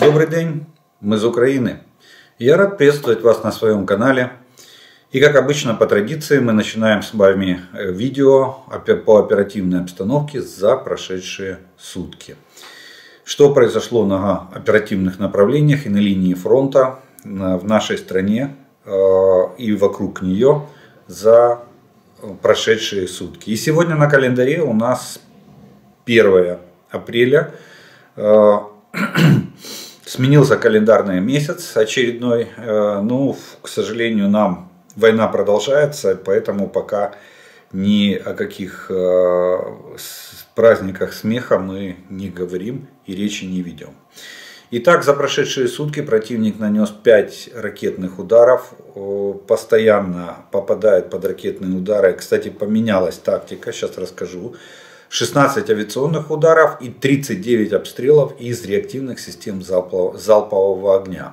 Добрый день, мы из Украины. Я рад приветствовать вас на своем канале. И как обычно, по традиции, мы начинаем с вами видео по оперативной обстановке за прошедшие сутки. Что произошло на оперативных направлениях и на линии фронта в нашей стране и вокруг нее за прошедшие сутки. И сегодня на календаре у нас 1 апреля. Сменился календарный месяц очередной. Ну, к сожалению, нам война продолжается, поэтому пока ни о каких праздниках смеха мы не говорим и речи не ведем. Итак, за прошедшие сутки противник нанес 5 ракетных ударов. Постоянно попадает под ракетные удары. Кстати, поменялась тактика, сейчас расскажу. 16 авиационных ударов и 39 обстрелов из реактивных систем залпового огня.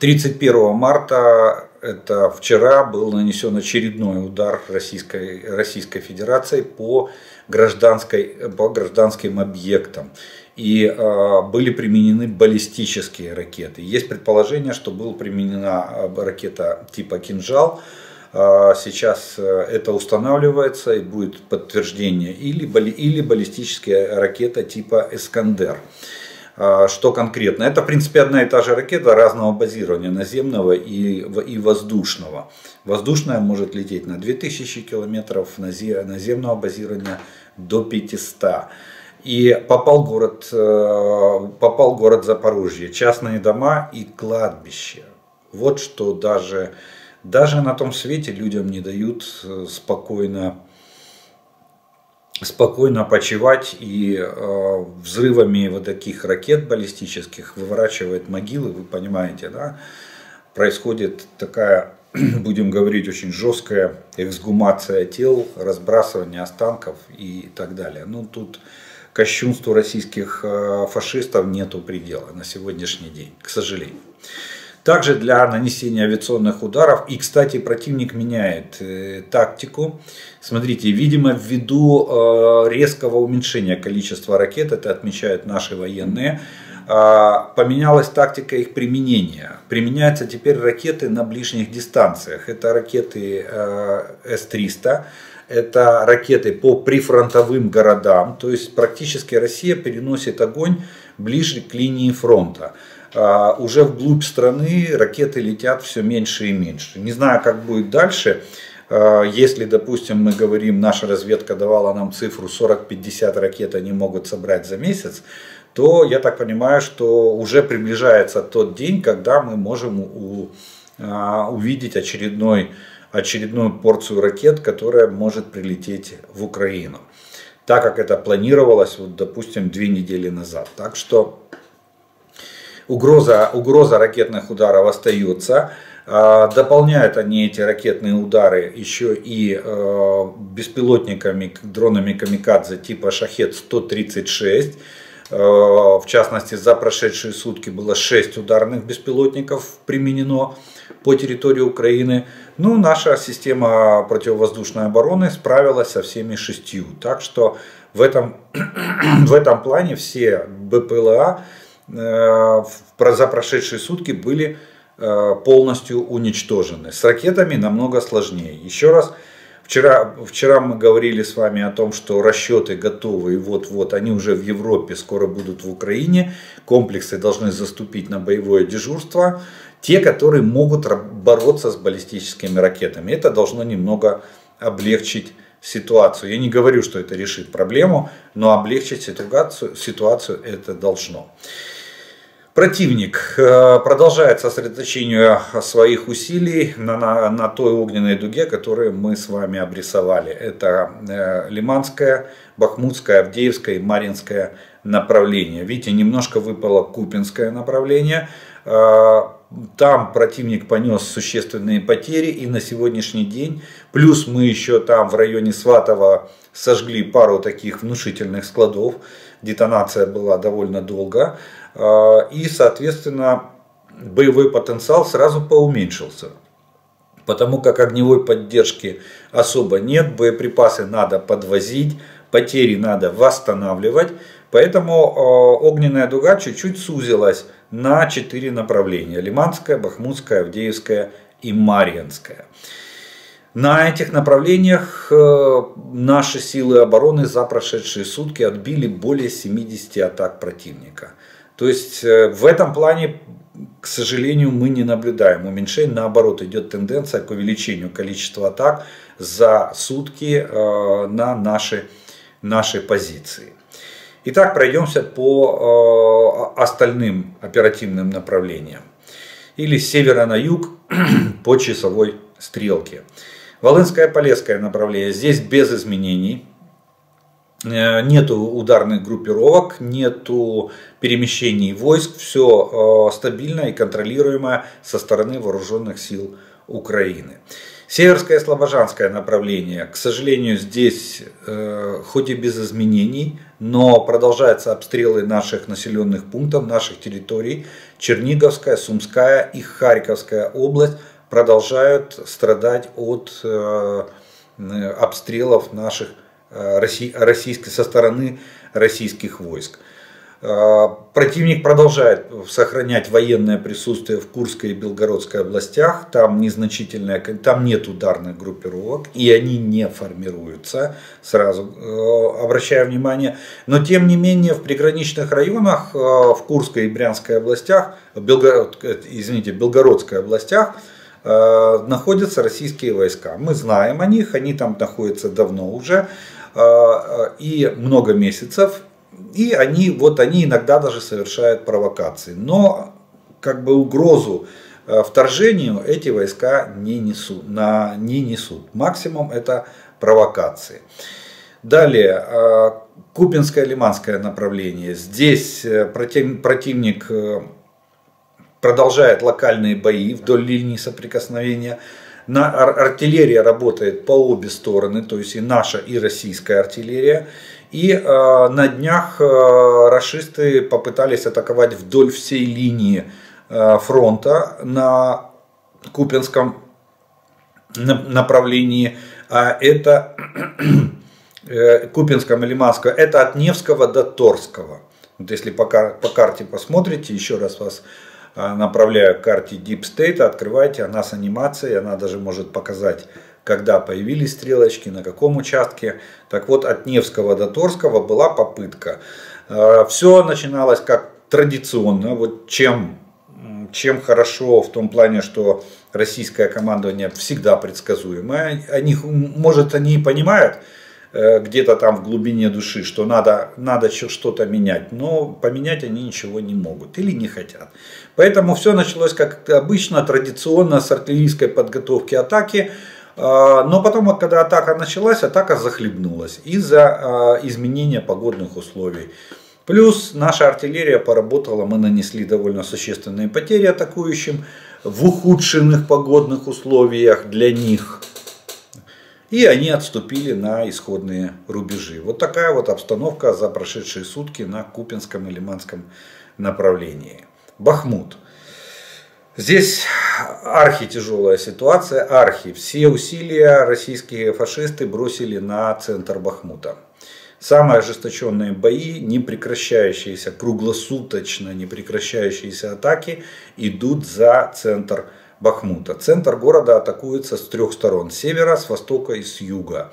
31 марта, это вчера, был нанесен очередной удар Российской Федерации по гражданским объектам. И были применены баллистические ракеты. Есть предположение, что была применена ракета типа «Кинжал». Сейчас это устанавливается и будет подтверждение, или баллистическая ракета типа «Искандер». Что конкретно? Это, в принципе, одна и та же ракета разного базирования, наземного и воздушного. Воздушная может лететь на 2000 километров, наземного базирования до 500. И попал город Запорожье, частные дома и кладбище. Вот что даже на том свете людям не дают спокойно почивать, и взрывами вот таких ракет баллистических выворачивает могилы, вы понимаете, да? Происходит такая, будем говорить, очень жесткая эксгумация тел, разбрасывание останков и так далее. Ну, тут кощунству российских фашистов нету предела на сегодняшний день, к сожалению. Также для нанесения авиационных ударов, и, кстати, противник меняет тактику, смотрите, видимо, ввиду резкого уменьшения количества ракет, это отмечают наши военные, поменялась тактика их применения. Применяются теперь ракеты на ближних дистанциях, это ракеты С-300, это ракеты по прифронтовым городам, то есть практически Россия переносит огонь ближе к линии фронта. Уже вглубь страны ракеты летят все меньше и меньше. Не знаю, как будет дальше. Если, допустим, мы говорим, наша разведка давала нам цифру 40-50 ракет они могут собрать за месяц, то я так понимаю, что уже приближается тот день, когда мы можем увидеть очередную порцию ракет, которая может прилететь в Украину. Так как это планировалось, вот, допустим, 2 недели назад. Так что угроза ракетных ударов остается. Дополняют они эти ракетные удары еще и беспилотниками, дронами камикадзе типа Шахед-136. В частности, за прошедшие сутки было 6 ударных беспилотников применено по территории Украины. Ну, наша система противовоздушной обороны справилась со всеми 6. Так что в этом плане все БПЛА за прошедшие сутки были полностью уничтожены. С ракетами намного сложнее. Еще раз, вчера мы говорили с вами о том, что расчеты готовы, и вот-вот они уже в Европе, скоро будут в Украине. Комплексы должны заступить на боевое дежурство. Те, которые могут бороться с баллистическими ракетами. Это должно немного облегчить ситуацию. Я не говорю, что это решит проблему, но облегчить ситуацию это должно. Противник продолжает сосредоточение своих усилий на той огненной дуге, которую мы с вами обрисовали. Это Лиманское, Бахмутское, Авдеевское и Марьинское направление. Видите, немножко выпало Купинское направление. Там противник понес существенные потери, и на сегодняшний день, плюс мы еще там в районе Сватова сожгли пару таких внушительных складов, детонация была довольно долго, и, соответственно, боевой потенциал сразу поуменьшился, потому как огневой поддержки особо нет, боеприпасы надо подвозить, потери надо восстанавливать. Поэтому огненная дуга чуть-чуть сузилась на 4 направления. Лиманская, Бахмутская, Авдеевская и Марьинская. На этих направлениях наши силы обороны за прошедшие сутки отбили более 70 атак противника. То есть в этом плане, к сожалению, мы не наблюдаем уменьшение. Наоборот, идет тенденция к увеличению количества атак за сутки на наши позиции. Итак, пройдемся по остальным оперативным направлениям. Или с севера на юг по часовой стрелке. Волынское-Полесское направление. Здесь без изменений. Нету ударных группировок, нету перемещений войск. Все стабильно и контролируемо со стороны вооруженных сил Украины. Северское и Слобожанское направление. К сожалению, здесь хоть и без изменений, но продолжаются обстрелы наших населенных пунктов, наших территорий. Черниговская, Сумская и Харьковская область продолжают страдать от обстрелов наших со стороны российских войск. Противник продолжает сохранять военное присутствие в Курской и Белгородской областях. Там нет ударных группировок, и они не формируются, сразу обращаю внимание. Но тем не менее в приграничных районах, в Курской и Брянской областях, Белгородской областях, находятся российские войска. Мы знаем о них, они там находятся давно уже и много месяцев. И они иногда даже совершают провокации. Но как бы угрозу вторжению эти войска не несут. Максимум это провокации. Далее, Купинское и Лиманское направление. Здесь противник продолжает локальные бои вдоль линии соприкосновения. Артиллерия работает по обе стороны, то есть и наша, и российская артиллерия. И на днях рашисты попытались атаковать вдоль всей линии фронта на Купинском направлении. А это Купинском и Лиманском, это от Невского до Торского. Вот если по карте посмотрите, еще раз вас направляю к карте Deep State, открывайте, она с анимацией, она даже может показать, когда появились стрелочки, на каком участке. Так вот, от Невского до Торского была попытка. Все начиналось как традиционно, вот чем хорошо в том плане, что российское командование всегда предсказуемое. Может, они и понимают где-то там в глубине души, что надо что-то менять, но поменять они ничего не могут или не хотят. Поэтому все началось как обычно, традиционно, с артиллерийской подготовки атаки. Но потом, когда атака началась, атака захлебнулась из-за изменения погодных условий. Плюс наша артиллерия поработала, мы нанесли довольно существенные потери атакующим в ухудшенных погодных условиях для них. И они отступили на исходные рубежи. Вот такая вот обстановка за прошедшие сутки на Купинском и Лиманском направлении. Бахмут. Здесь архитяжелая ситуация, Все усилия российские фашисты бросили на центр Бахмута. Самые ожесточенные бои, непрекращающиеся, круглосуточно непрекращающиеся атаки идут за центр Бахмута. Центр города атакуется с 3 сторон, с севера, с востока и с юга.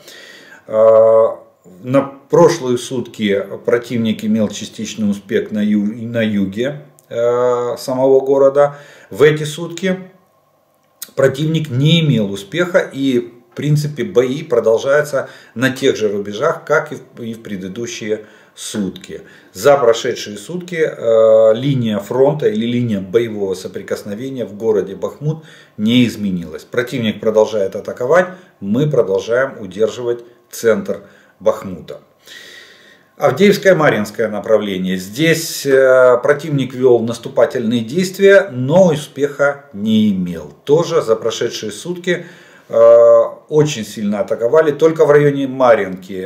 На прошлые сутки противник имел частичный успех на юге самого города. В эти сутки противник не имел успеха, и в принципе бои продолжаются на тех же рубежах, как и в предыдущие сутки. За прошедшие сутки линия фронта или линия боевого соприкосновения в городе Бахмут не изменилась. Противник продолжает атаковать, мы продолжаем удерживать центр Бахмута. Авдеевское и Марьинское направление. Здесь противник вел наступательные действия, но успеха не имел. Тоже за прошедшие сутки очень сильно атаковали. Только в районе Марьинки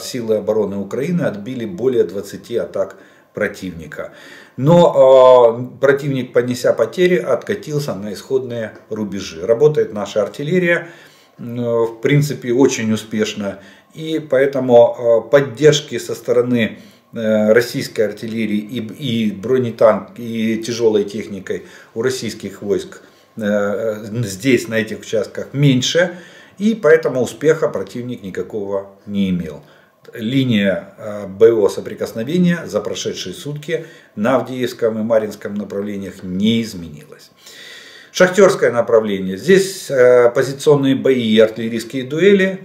силы обороны Украины отбили более 20 атак противника. Но противник, понеся потери, откатился на исходные рубежи. Работает наша артиллерия. в принципе, очень успешно. И поэтому поддержки со стороны российской артиллерии и бронетанк, и тяжелой техникой у российских войск здесь, на этих участках, меньше. И поэтому успеха противник никакого не имел. Линия боевого соприкосновения за прошедшие сутки на Авдеевском и Марьинском направлениях не изменилась. Шахтерское направление. Здесь позиционные бои и артиллерийские дуэли.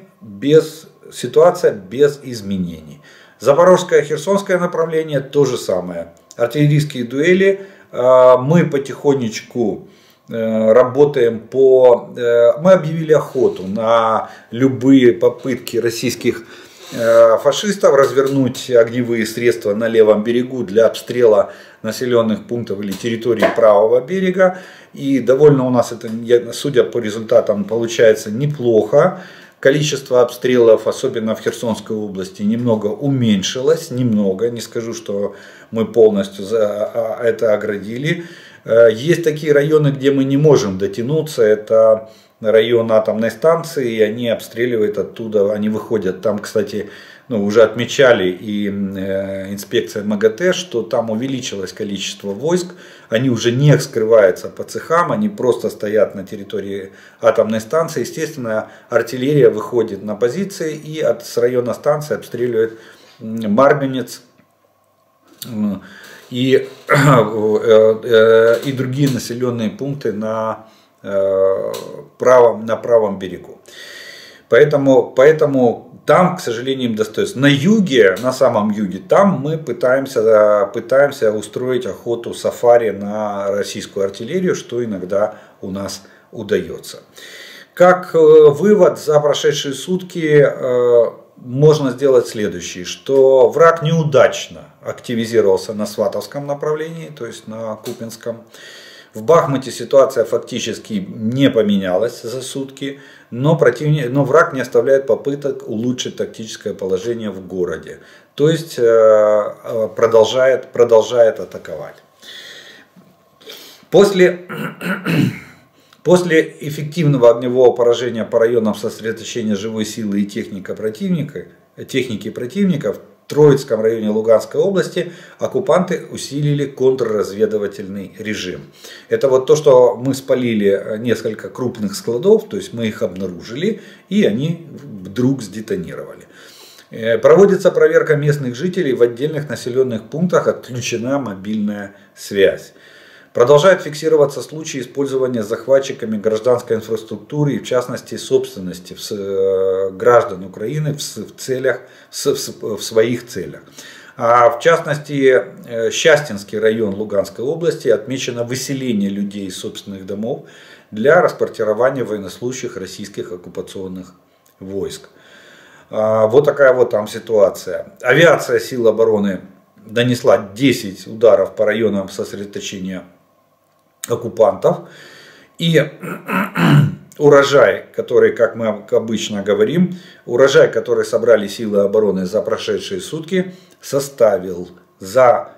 Ситуация без изменений. Запорожское и Херсонское направление то же самое. Артиллерийские дуэли. Мы потихонечку работаем по... Мы объявили охоту на любые попытки российских фашистов развернуть огневые средства на левом берегу для обстрела населенных пунктов или территорий правого берега. И довольно у нас это, судя по результатам, получается неплохо. Количество обстрелов, особенно в Херсонской области, немного уменьшилось. Немного, не скажу, что мы полностью за это оградили. Есть такие районы, где мы не можем дотянуться. Это район атомной станции, и они обстреливают оттуда, они выходят. Там, кстати, уже отмечали и инспекция МАГАТЭ, что там увеличилось количество войск. Они уже не скрываются по цехам, они просто стоят на территории атомной станции. Естественно, артиллерия выходит на позиции и с района станции обстреливает Марганец и другие населенные пункты на правом берегу. Поэтому там, к сожалению, им достается. На юге, на самом юге, там мы пытаемся устроить охоту сафари на российскую артиллерию, что иногда у нас удается. Как вывод за прошедшие сутки можно сделать следующее, что враг неудачно активизировался на Сватовском направлении, то есть на Купинском. В Бахмуте ситуация фактически не поменялась за сутки, но враг не оставляет попыток улучшить тактическое положение в городе. То есть продолжает атаковать. После эффективного огневого поражения по районам сосредоточения живой силы и техники противника в Троицком районе Луганской области оккупанты усилили контрразведывательный режим. Это вот то, что мы спалили несколько крупных складов, то есть мы их обнаружили, и они вдруг сдетонировали. Проводится проверка местных жителей, в отдельных населенных пунктах отключена мобильная связь. Продолжают фиксироваться случаи использования захватчиками гражданской инфраструктуры и, в частности, собственности граждан Украины в своих целях. А в частности, Счастинский район Луганской области отмечено выселение людей из собственных домов для расквартирования военнослужащих российских оккупационных войск. Вот такая вот там ситуация. Авиация сил обороны донесла 10 ударов по районам сосредоточения оккупантов, и урожай, который, как мы обычно говорим, урожай, который собрали силы обороны за прошедшие сутки, составил за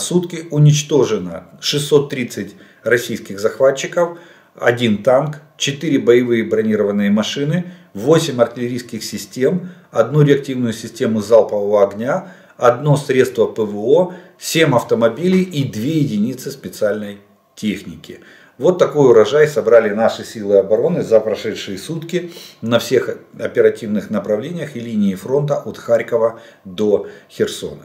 сутки уничтожено 630 российских захватчиков, 1 танк, 4 боевые бронированные машины, 8 артиллерийских систем, 1 реактивную систему залпового огня, 1 средство ПВО, 7 автомобилей и 2 единицы специальной техники. Вот такой урожай собрали наши силы обороны за прошедшие сутки на всех оперативных направлениях и линии фронта от Харькова до Херсона.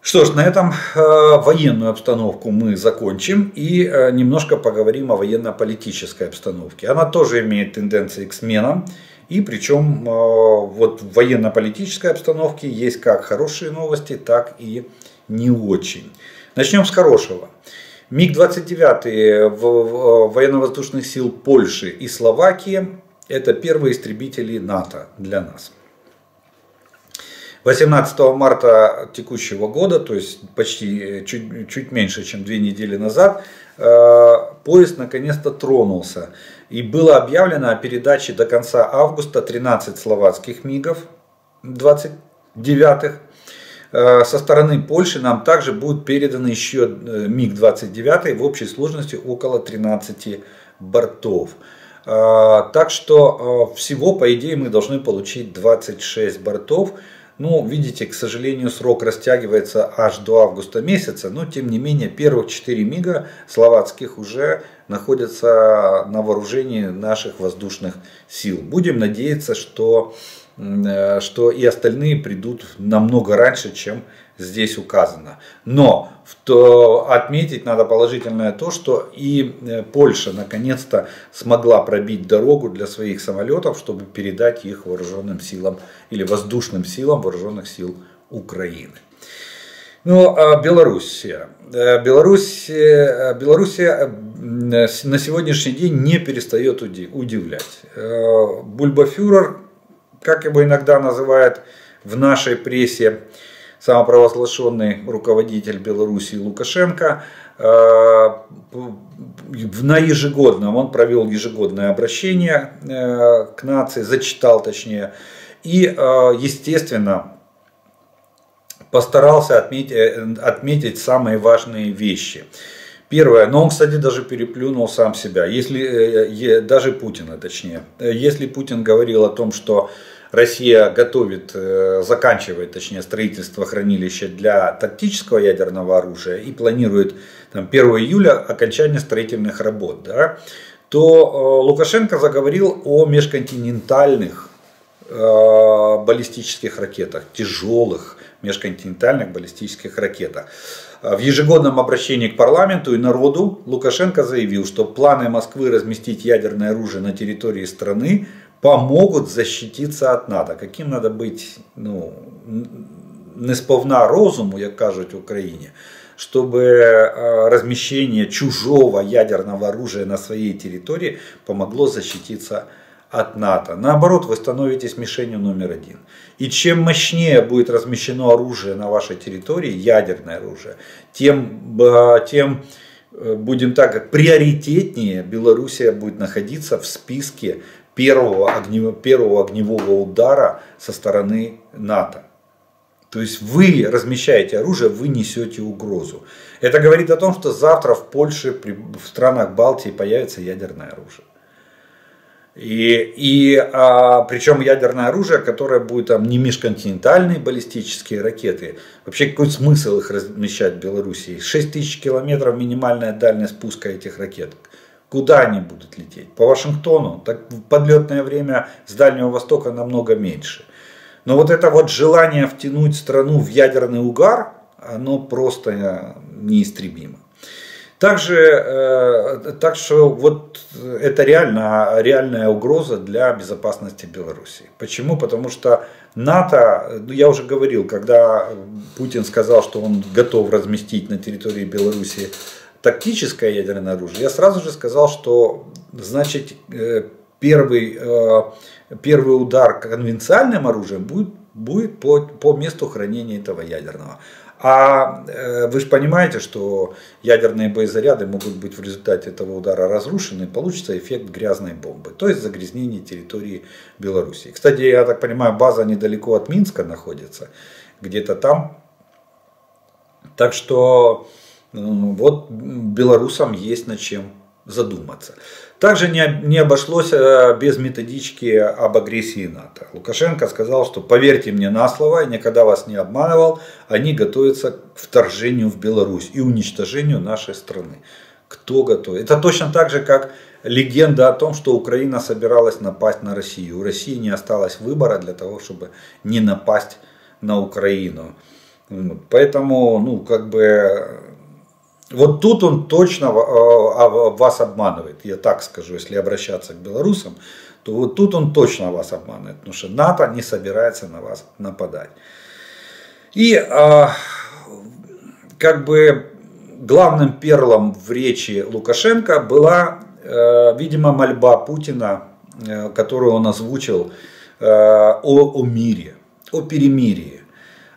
Что ж, на этом военную обстановку мы закончим и немножко поговорим о военно-политической обстановке. Она тоже имеет тенденции к сменам. И причем вот в военно-политической обстановке есть как хорошие новости, так и не очень. Начнем с хорошего. МиГ-29 военно-воздушных сил Польши и Словакии — это первые истребители НАТО для нас. 18 марта текущего года, то есть почти чуть меньше, чем 2 недели назад, поезд наконец-то тронулся. И было объявлено о передаче до конца августа 13 словацких МиГов-29. Со стороны Польши нам также будут переданы еще МиГ-29 в общей сложности около 13 бортов. Так что всего, по идее, мы должны получить 26 бортов. Ну, видите, к сожалению, срок растягивается аж до августа месяца, но, тем не менее, первых 4 МиГа словацких уже находятся на вооружении наших воздушных сил. Будем надеяться, что и остальные придут намного раньше, чем здесь указано. Но отметить надо положительное то, что и Польша наконец-то смогла пробить дорогу для своих самолетов, чтобы передать их вооруженным силам или воздушным силам вооруженных сил Украины. Ну, а Белоруссия. Белоруссия на сегодняшний день не перестает удивлять. Бульбафюрер, как его иногда называют в нашей прессе, самопровозглашенный руководитель Белоруссии Лукашенко, он провел ежегодное обращение к нации, зачитал точнее, и, естественно, постарался отметить самые важные вещи. Первое, но он, кстати, даже переплюнул сам себя, даже Путина точнее. Если Путин говорил о том, что Россия заканчивает строительство хранилища для тактического ядерного оружия и планирует 1 июля окончание строительных работ, да, то Лукашенко заговорил о межконтинентальных баллистических ракетах, тяжелых межконтинентальных баллистических ракетах. В ежегодном обращении к парламенту и народу Лукашенко заявил, что планы Москвы разместить ядерное оружие на территории страны помогут защититься от НАТО. Каким надо быть, ну, несповна розуму, як кажуть в Украине, чтобы размещение чужого ядерного оружия на своей территории помогло защититься от НАТО. Наоборот, вы становитесь мишенью №1. И чем мощнее будет размещено оружие на вашей территории, ядерное оружие, тем, будем так, приоритетнее Белоруссия будет находиться в списке первого огневого удара со стороны НАТО. То есть вы размещаете оружие, вы несете угрозу. Это говорит о том, что завтра в Польше, в странах Балтии появится ядерное оружие. Причем ядерное оружие, которое будет не межконтинентальные баллистические ракеты. Вообще какой смысл их размещать в Белоруссии? 6000 километров минимальная дальность пуска этих ракет. Куда они будут лететь? По Вашингтону? Так подлетное время с Дальнего Востока намного меньше. Но вот это вот желание втянуть страну в ядерный угар, оно просто неистребимо. Так что вот это реальная угроза для безопасности Беларуси. Почему? Потому что НАТО, я уже говорил, когда Путин сказал, что он готов разместить на территории Беларуси тактическое ядерное оружие, я сразу же сказал, что значит первый удар конвенциальным оружием будет по месту хранения этого ядерного. А вы же понимаете, что ядерные боезаряды могут быть в результате этого удара разрушены, и получится эффект грязной бомбы, то есть загрязнение территории Беларуси. Кстати, я так понимаю, база недалеко от Минска находится, где-то там. Так что вот белорусам есть над чем задуматься. Также не обошлось без методички об агрессии НАТО. Лукашенко сказал, что поверьте мне на слово, я никогда вас не обманывал, они готовятся к вторжению в Беларусь и уничтожению нашей страны. Кто готовит? Это точно так же, как легенда о том, что Украина собиралась напасть на Россию. У России не осталось выбора для того, чтобы не напасть на Украину. Поэтому, ну, как бы... Вот тут он точно вас обманывает, я так скажу, если обращаться к белорусам, то вот тут он точно вас обманывает, потому что НАТО не собирается на вас нападать. И как бы главным перлом в речи Лукашенко была, видимо, мольба Путина, которую он озвучил, о мире, о перемирии.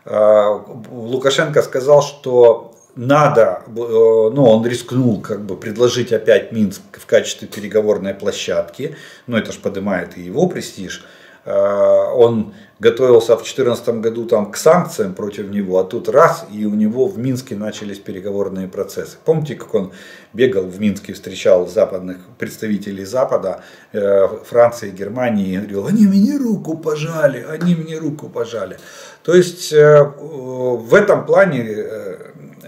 Лукашенко сказал, что... Надо, ну, он рискнул как бы предложить опять Минск в качестве переговорной площадки, но это же поднимает и его престиж. он готовился в 2014 году там, к санкциям против него, а тут раз, и у него в Минске начались переговорные процессы. Помните, как он бегал в Минске, встречал западных представителей Запада, Франции, Германии, и говорил, они мне руку пожали, они мне руку пожали. То есть в этом плане,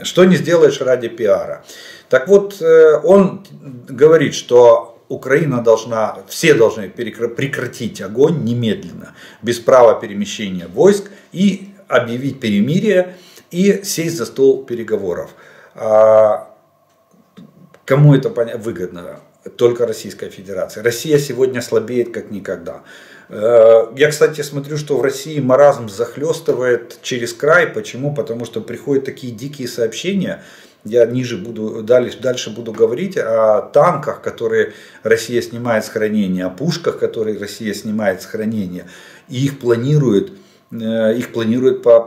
что не сделаешь ради пиара. Так вот, он говорит, что Украина должна, все должны прекратить огонь немедленно, без права перемещения войск, и объявить перемирие, и сесть за стол переговоров. А кому это выгодно? Только Российской Федерации. Россия сегодня слабеет как никогда. Я, кстати, смотрю, что в России маразм захлестывает через край. Почему? Потому что приходят такие дикие сообщения. Я ниже буду, дальше буду говорить о танках, которые Россия снимает с хранения, о пушках, которые Россия снимает с хранения, и их планирует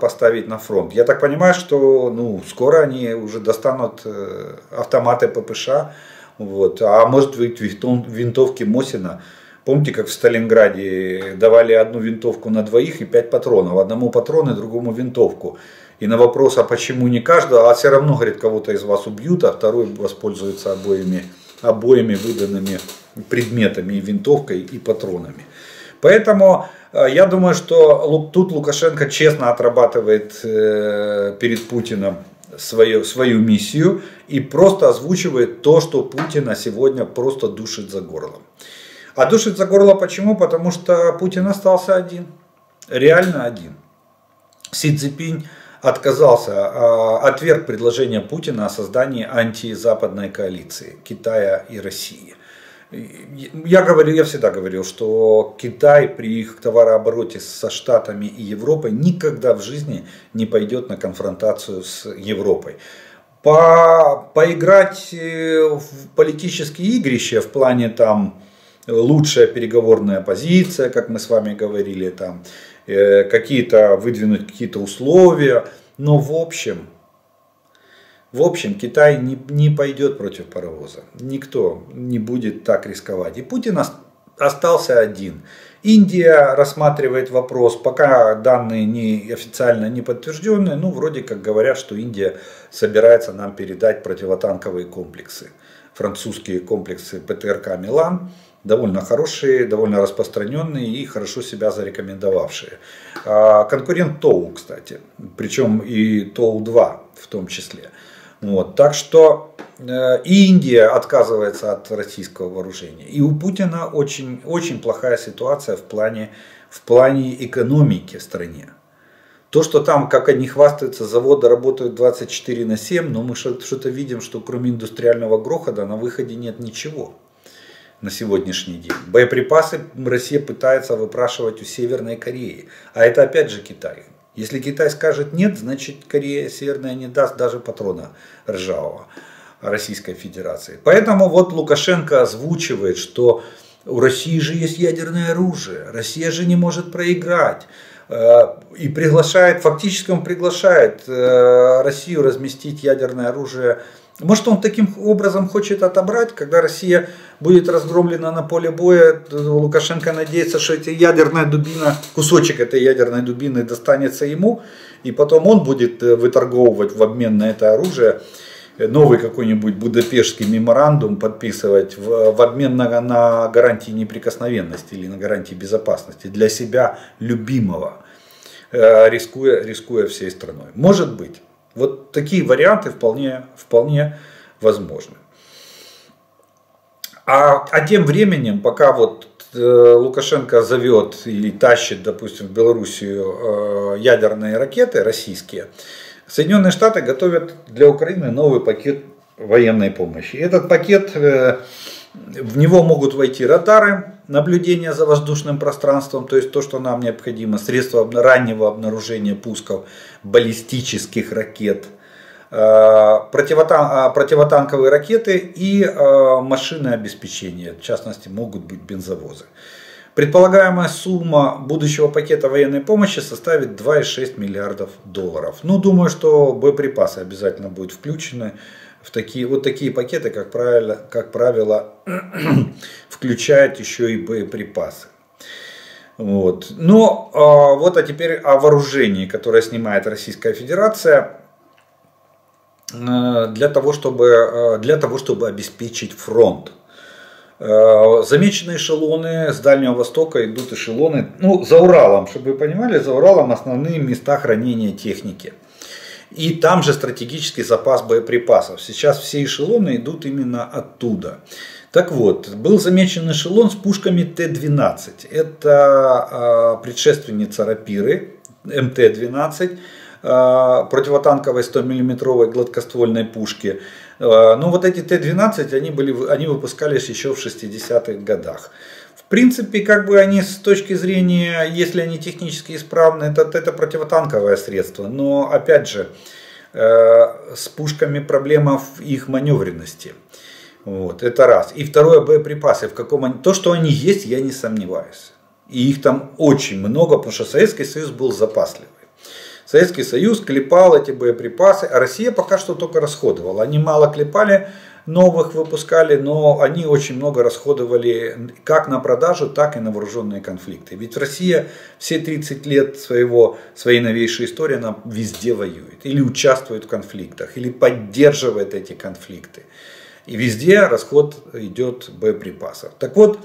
поставить на фронт. Я так понимаю, что скоро они уже достанут автоматы ППШ, вот, а может быть винтовки Мосина. Помните, как в Сталинграде давали одну винтовку на двоих и 5 патронов, одному патроны, другому винтовку. И на вопрос, а почему не каждого, а все равно, говорит, кого-то из вас убьют, а второй воспользуется обоими выданными предметами, и винтовкой, и патронами. Поэтому я думаю, что тут Лукашенко честно отрабатывает перед Путиным свою миссию и просто озвучивает то, что Путина сегодня просто душит за горло. А душит за горло почему? Потому что Путин остался один, реально один. Си Цзиньпинь отказался, отверг предложение Путина о создании антизападной коалиции Китая и России. Я всегда говорил, что Китай при их товарообороте со Штатами и Европой никогда в жизни не пойдет на конфронтацию с Европой. Поиграть в политические игрища в плане там лучшая переговорная позиция, как мы с вами говорили, там выдвинуть какие-то условия, но в общем Китай не пойдет против паровоза, никто не будет так рисковать. И Путин остался один. Индия рассматривает вопрос, пока данные официально не подтвержденные, вроде как говорят, что Индия собирается нам передать противотанковые комплексы, французские комплексы ПТРК «Милан», довольно хорошие, довольно распространенные и хорошо себя зарекомендовавшие. Конкурент ТОУ, кстати, причем и ТОУ-2 в том числе. Вот, так что и Индия отказывается от российского вооружения. И у Путина очень, очень плохая ситуация в плане экономики в стране. То, что там, как они хвастаются, заводы работают 24/7, но мы что-то видим, что кроме индустриального грохота на выходе нет ничего. На сегодняшний день. Боеприпасы Россия пытается выпрашивать у Северной Кореи. А это опять же Китай. Если Китай скажет нет, значит Корея Северная не даст даже патрона ржавого Российской Федерации. Поэтому вот Лукашенко озвучивает, что у России же есть ядерное оружие. Россия же не может проиграть. И фактически он приглашает Россию разместить ядерное оружие. Может, он таким образом хочет отобрать, когда Россия будет разгромлена на поле боя, Лукашенко надеется, что кусочек этой ядерной дубины достанется ему, и потом он будет выторговывать в обмен на это оружие, новый какой-нибудь Будапештский меморандум подписывать в обмен на гарантии неприкосновенности или на гарантии безопасности для себя любимого, рискуя всей страной. Может быть. Вот такие варианты вполне возможны. А тем временем, пока вот Лукашенко зовет или тащит, допустим, в Белоруссию ядерные ракеты российские, Соединенные Штаты готовят для Украины новый пакет военной помощи. Этот пакет, в него могут войти радары, наблюдение за воздушным пространством, то есть то, что нам необходимо, средства раннего обнаружения пусков баллистических ракет, противотанковые ракеты и машины обеспечения, в частности, могут быть бензовозы. Предполагаемая сумма будущего пакета военной помощи составит $2,6 миллиардов. Думаю, что боеприпасы обязательно будут включены. Вот такие пакеты, как правило, включают еще и боеприпасы. Вот. Ну, вот а теперь о вооружении, которое снимает Российская Федерация для того, чтобы обеспечить фронт. Замеченные эшелоны с Дальнего Востока идут эшелоны, ну, за Уралом, чтобы вы понимали, за Уралом основные места хранения техники. И там же стратегический запас боеприпасов. Сейчас все эшелоны идут именно оттуда. Так вот, был замечен эшелон с пушками Т-12. Это предшественница рапиры МТ-12, противотанковой 100-миллиметровой гладкоствольной пушки. Но вот эти Т-12, они выпускались еще в 60-х годах. В принципе, как бы они с точки зрения, если они технически исправны, это противотанковое средство. Но опять же, с пушками проблема в их маневренности. Вот, это раз. И второе, боеприпасы. То, что они есть, я не сомневаюсь. И их там очень много, потому что Советский Союз был запасливый. Советский Союз клепал эти боеприпасы, а Россия пока что только расходовала. Они мало клепали, новых выпускали, но они очень много расходовали как на продажу, так и на вооруженные конфликты. Ведь Россия все 30 лет своей новейшей истории, она везде воюет. Или участвует в конфликтах, или поддерживает эти конфликты. И везде расход идет боеприпасов. Так вот,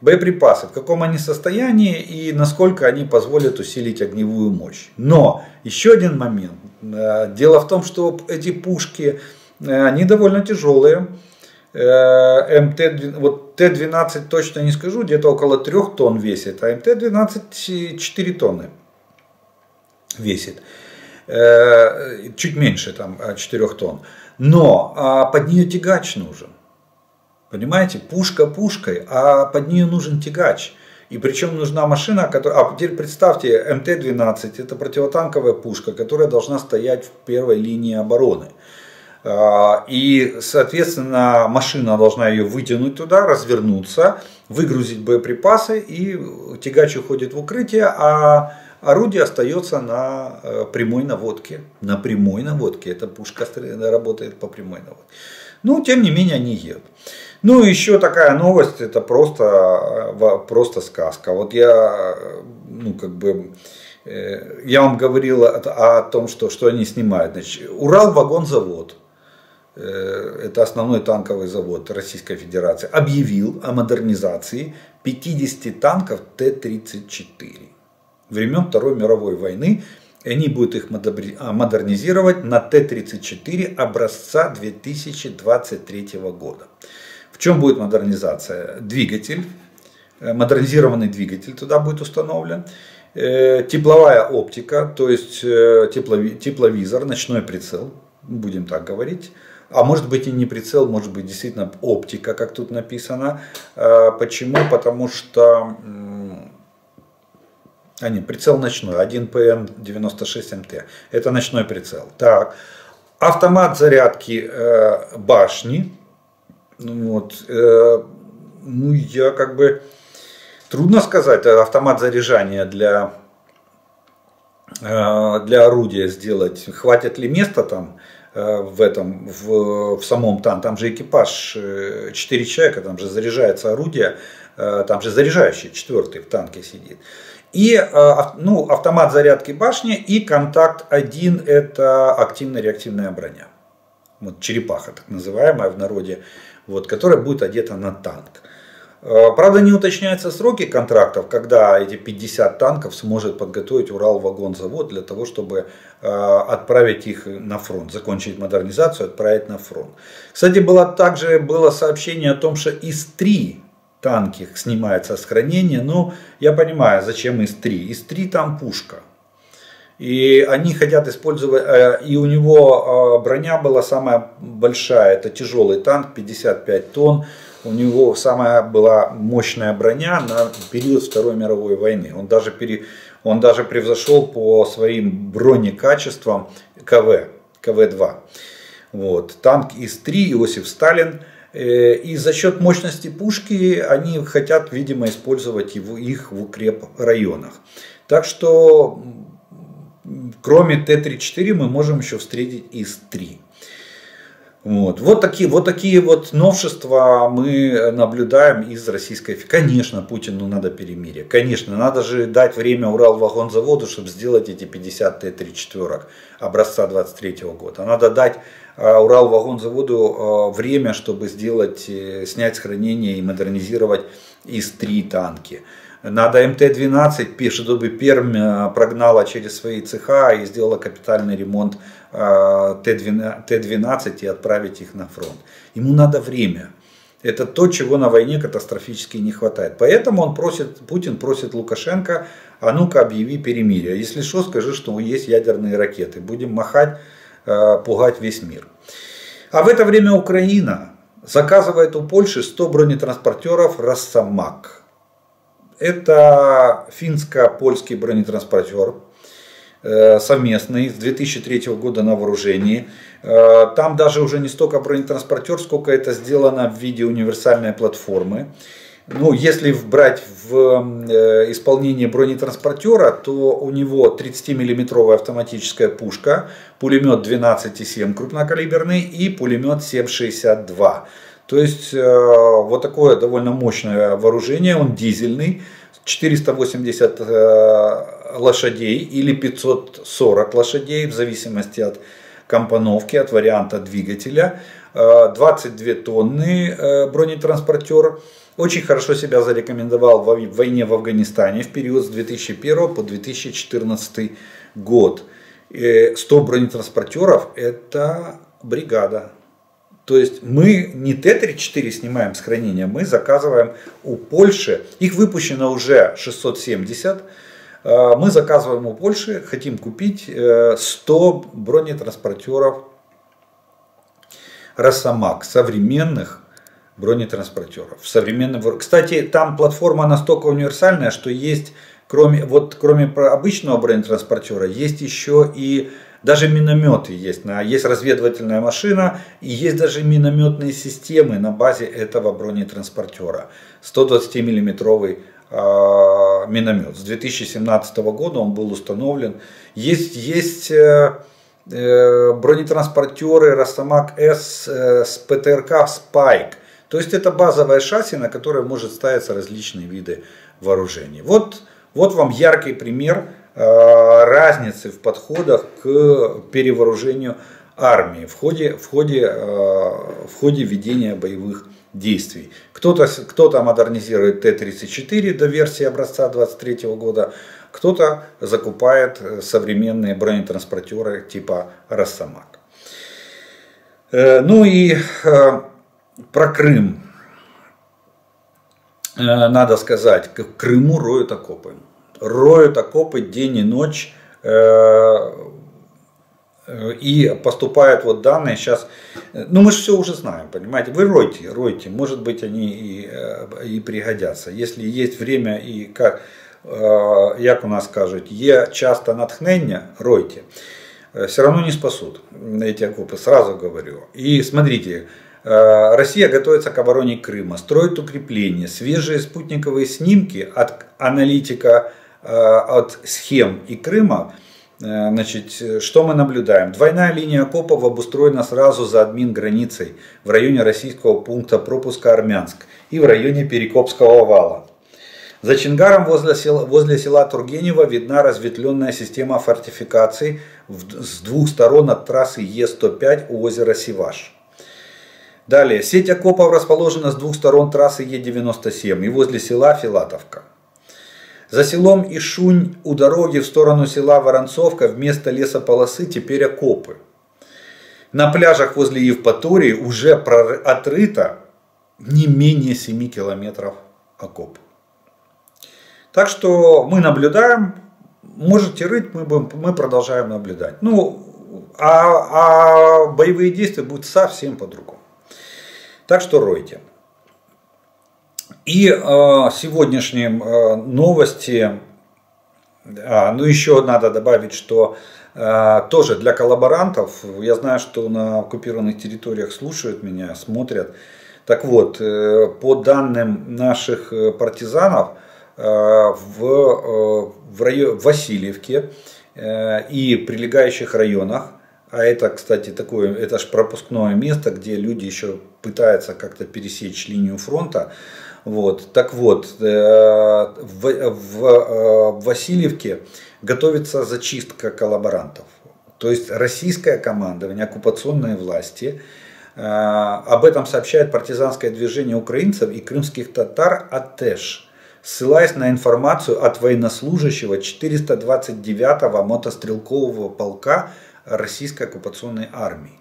боеприпасы, в каком они состоянии и насколько они позволят усилить огневую мощь. Но еще один момент. Дело в том, что эти пушки, они довольно тяжелые. Вот Т-12 точно не скажу, где-то около 3 тонн весит, а МТ-12 4 тонны весит. Чуть меньше, там, 4 тонн. Но под нее тягач нужен. Понимаете, пушка пушкой, а под нее нужен тягач. И причем нужна машина, которая... А теперь представьте, МТ-12 это противотанковая пушка, которая должна стоять в первой линии обороны. И, соответственно, машина должна ее вытянуть туда, развернуться, выгрузить боеприпасы, и тягач уходит в укрытие, а орудие остается на прямой наводке. На прямой наводке. Эта пушка работает по прямой наводке. Но, тем не менее, они едут. Ну, еще такая новость, это просто сказка. Вот я вам говорил о том, что они снимают. Значит, Уралвагонзавод, это основной танковый завод Российской Федерации, объявил о модернизации 50 танков Т-34. Времен Второй мировой войны, и они будут их модернизировать на Т-34 образца 2023 года. В чем будет модернизация? Двигатель, модернизированный двигатель туда будет установлен, тепловая оптика, то есть тепловизор, ночной прицел, будем так говорить. А может быть и не прицел, может быть действительно оптика, как тут написано. Почему? Потому что... А нет, прицел ночной, 1 ПН-96МТ. Это ночной прицел. Так. Автомат зарядки башни. Вот. Ну, я как бы... Трудно сказать, автомат заряжания для орудия сделать. Хватит ли места там в самом танке? Там же экипаж 4 человека, там же заряжается орудие, там же заряжающий 4-й в танке сидит. И ну, автомат зарядки башни и контакт-1 это активно-реактивная броня. Вот черепаха так называемая в народе, вот, которая будет одета на танк. Правда, не уточняются сроки контрактов, когда эти 50 танков сможет подготовить Уралвагонзавод для того, чтобы отправить их на фронт, закончить модернизацию, отправить на фронт. Кстати, было сообщение о том, что ИС-3 танки снимается с хранения, но я понимаю, зачем ИС-3. ИС-3 там пушка. И они хотят использовать, и у него броня была самая большая, это тяжелый танк, 55 тонн. У него самая была мощная броня на период Второй мировой войны. Он даже превзошел по своим бронекачествам КВ-2. Вот. Танк ИС-3, Иосиф Сталин. И за счет мощности пушки они хотят, видимо, использовать их в укрепрайонах. Так что, кроме Т-34, мы можем еще встретить ИС-3. Вот такие новшества мы наблюдаем из Российской Федерации. Конечно, Путину надо перемирие. Конечно, надо же дать время Уралвагонзаводу, чтобы сделать эти 50 Т-34 образца 23-го года. Надо дать Уралвагонзаводу время, чтобы снять с хранения и модернизировать ИС-3 танки. Надо МТ-12, чтобы Пермь прогнала через свои цеха и сделала капитальный ремонт Т-12 и отправить их на фронт. Ему надо время. Это то, чего на войне катастрофически не хватает. Поэтому Путин просит Лукашенко: а ну-ка объяви перемирие. Если что, скажи, что есть ядерные ракеты. Будем махать, пугать весь мир. А в это время Украина заказывает у Польши 100 бронетранспортеров «Росомак». Это финско-польский бронетранспортер, совместный, с 2003 года на вооружении. Там даже уже не столько бронетранспортер, сколько это сделано в виде универсальной платформы. Ну, если брать в исполнение бронетранспортера, то у него 30-миллиметровая автоматическая пушка, пулемет 12,7 крупнокалиберный и пулемет 7,62. То есть вот такое довольно мощное вооружение, он дизельный, 480 лошадей или 540 лошадей, в зависимости от компоновки, от варианта двигателя, 22 тонны бронетранспортер. Очень хорошо себя зарекомендовал в войне в Афганистане в период с 2001 по 2014 год. 100 бронетранспортеров – это бригада. То есть мы не Т-34 снимаем с хранения, мы заказываем у Польши, их выпущено уже 670, мы заказываем у Польши, хотим купить 100 бронетранспортеров «Росомак», современных бронетранспортеров. Кстати, там платформа настолько универсальная, что есть, кроме обычного бронетранспортера, есть еще и... Даже минометы есть разведывательная машина и есть даже минометные системы на базе этого бронетранспортера. 120-миллиметровый миномет. С 2017 года он был установлен. Есть бронетранспортеры «Росомак С» с ПТРК «Спайк». То есть это базовое шасси, на которое может ставиться различные виды вооружений. Вот вам яркий пример разницы в подходах к перевооружению армии в ходе ведения боевых действий. Кто-то модернизирует Т-34 до версии образца 23 года, кто-то закупает современные бронетранспортеры типа «Росомак». Ну и про Крым. Надо сказать, к Крыму роют окопы. Роют окопы день и ночь, и поступают вот данные сейчас. Ну мы же все уже знаем, понимаете. Вы ройте, может быть они и пригодятся. Если есть время и как у нас кажут, є часто натхнення, ройте. Все равно не спасут эти окопы, сразу говорю. И смотрите. Россия готовится к обороне Крыма, строит укрепления. Свежие спутниковые снимки от аналитика, от схем и Крыма. Значит, что мы наблюдаем? Двойная линия окопов обустроена сразу за админ границей в районе российского пункта пропуска Армянск и в районе Перекопского вала. За Чингаром возле села Тургенева видна разветвленная система фортификаций с двух сторон от трассы Е-105 у озера Сиваш. Далее, сеть окопов расположена с двух сторон трассы Е-97 и возле села Филатовка. За селом Ишунь у дороги в сторону села Воронцовка вместо лесополосы теперь окопы. На пляжах возле Евпатории уже отрыто не менее 7 километров окоп. Так что мы наблюдаем, можете рыть, мы продолжаем наблюдать. Ну, а боевые действия будут совсем по-другому. Так что ройте. И сегодняшние новости, ну еще надо добавить, что тоже для коллаборантов, я знаю, что на оккупированных территориях слушают меня, смотрят. Так вот, по данным наших партизанов, в Васильевке и прилегающих районах А это, кстати, такое, это ж пропускное место, где люди еще пытаются как-то пересечь линию фронта. Вот. Так вот, в Васильевке готовится зачистка коллаборантов. То есть российское командование, оккупационные власти, об этом сообщает партизанское движение украинцев и крымских татар «Атеш», ссылаясь на информацию от военнослужащего 429-го мотострелкового полка Российской оккупационной армии.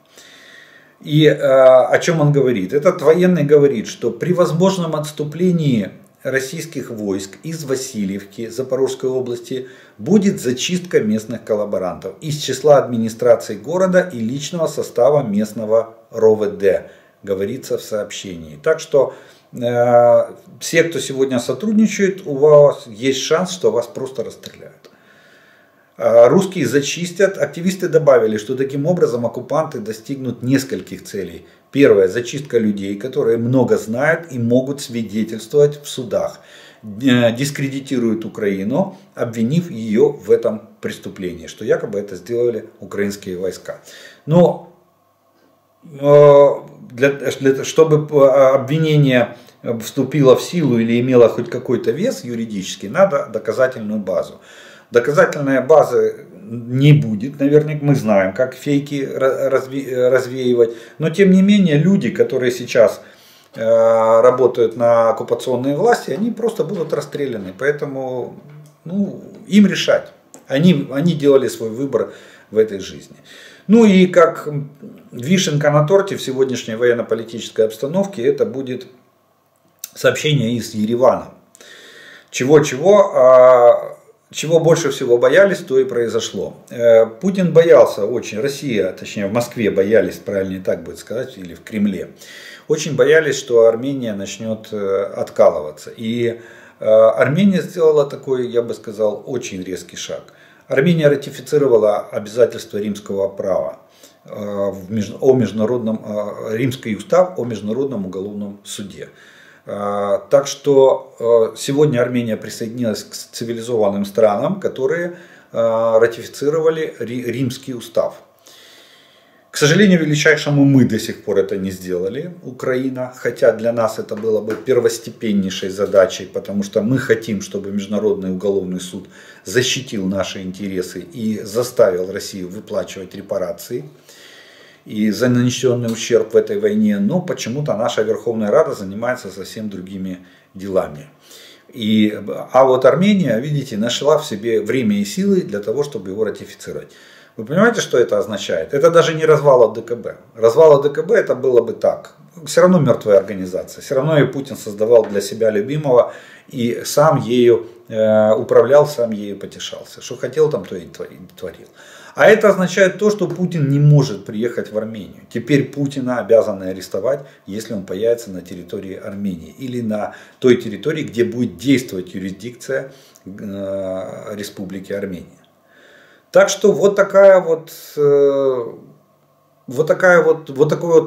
И о чем он говорит? Этот военный говорит, что при возможном отступлении российских войск из Васильевки, Запорожской области, будет зачистка местных коллаборантов из числа администрации города и личного состава местного РОВД, говорится в сообщении. Так что все, кто сегодня сотрудничает, у вас есть шанс, что вас просто расстреляют. Русские зачистят. Активисты добавили, что таким образом оккупанты достигнут нескольких целей. Первое – зачистка людей, которые много знают и могут свидетельствовать в судах. Дискредитируют Украину, обвинив ее в этом преступлении, что якобы это сделали украинские войска. Но чтобы обвинение вступило в силу или имело хоть какой-то вес юридический, надо доказательную базу. Доказательной базы не будет, наверняка, мы знаем, как фейки развеивать. Но тем не менее, люди, которые сейчас работают на оккупационные власти, они просто будут расстреляны. Поэтому им решать. Они делали свой выбор в этой жизни. Ну и как вишенка на торте в сегодняшней военно-политической обстановке, это будет сообщение из Еревана. Чего больше всего боялись, то и произошло. Путин боялся очень, Россия, точнее в Москве боялись, правильнее так будет сказать, или в Кремле, очень боялись, что Армения начнет откалываться. И Армения сделала такой, я бы сказал, очень резкий шаг. Армения ратифицировала обязательства римского права о международном, римский устав о Международном уголовном суде. Так что сегодня Армения присоединилась к цивилизованным странам, которые ратифицировали Римский устав. К сожалению, величайшему мы до сих пор это не сделали, Украина, хотя для нас это было бы первостепеннейшей задачей, потому что мы хотим, чтобы Международный уголовный суд защитил наши интересы и заставил Россию выплачивать репарации и за нанесенный ущерб в этой войне, но почему-то наша Верховная Рада занимается совсем другими делами. А вот Армения, видите, нашла в себе время и силы для того, чтобы его ратифицировать. Вы понимаете, что это означает? Это даже не развал ДКБ. Развал ДКБ это было бы так. Все равно мертвая организация. Все равно ее Путин создавал для себя любимого и сам ею управлял, сам ею потешался. Что хотел там, то и творил. А это означает то, что Путин не может приехать в Армению. Теперь Путина обязаны арестовать, если он появится на территории Армении или на той территории, где будет действовать юрисдикция Республики Армения. Так что вот такой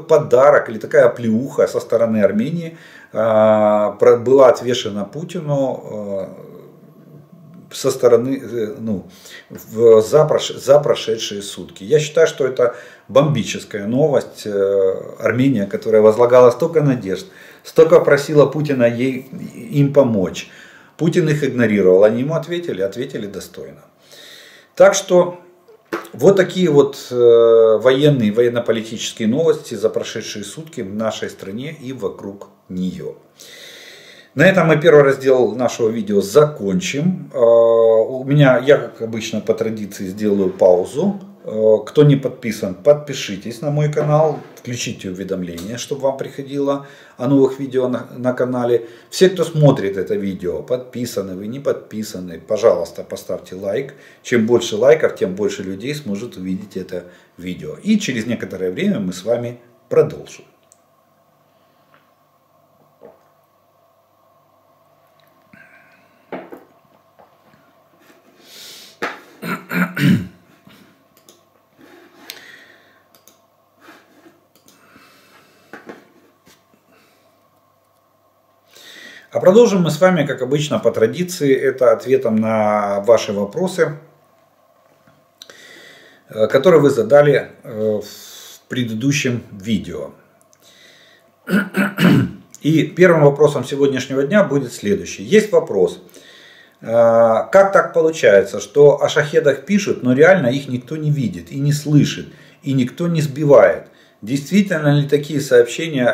подарок или такая оплеуха со стороны Армении была отвешена Путину со стороны за прошедшие сутки. Я считаю, что это бомбическая новость. Армения, которая возлагала столько надежд, столько просила Путина им помочь. Путин их игнорировал, они ему ответили достойно. Так что вот такие вот военные, военно-политические новости за прошедшие сутки в нашей стране и вокруг нее. На этом мы первый раздел нашего видео закончим. Я, как обычно, по традиции сделаю паузу. Кто не подписан, подпишитесь на мой канал, включите уведомления, чтобы вам приходило о новых видео на канале. Все, кто смотрит это видео, подписаны вы, не подписаны, пожалуйста, поставьте лайк. Чем больше лайков, тем больше людей сможет увидеть это видео. И через некоторое время мы с вами продолжим. А продолжим мы с вами, как обычно, по традиции, это ответом на ваши вопросы. который вы задали в предыдущем видео. И первым вопросом сегодняшнего дня будет следующий. Есть вопрос: как так получается, что о шахедах пишут, но реально их никто не видит и не слышит, и никто не сбивает? Действительно ли такие сообщения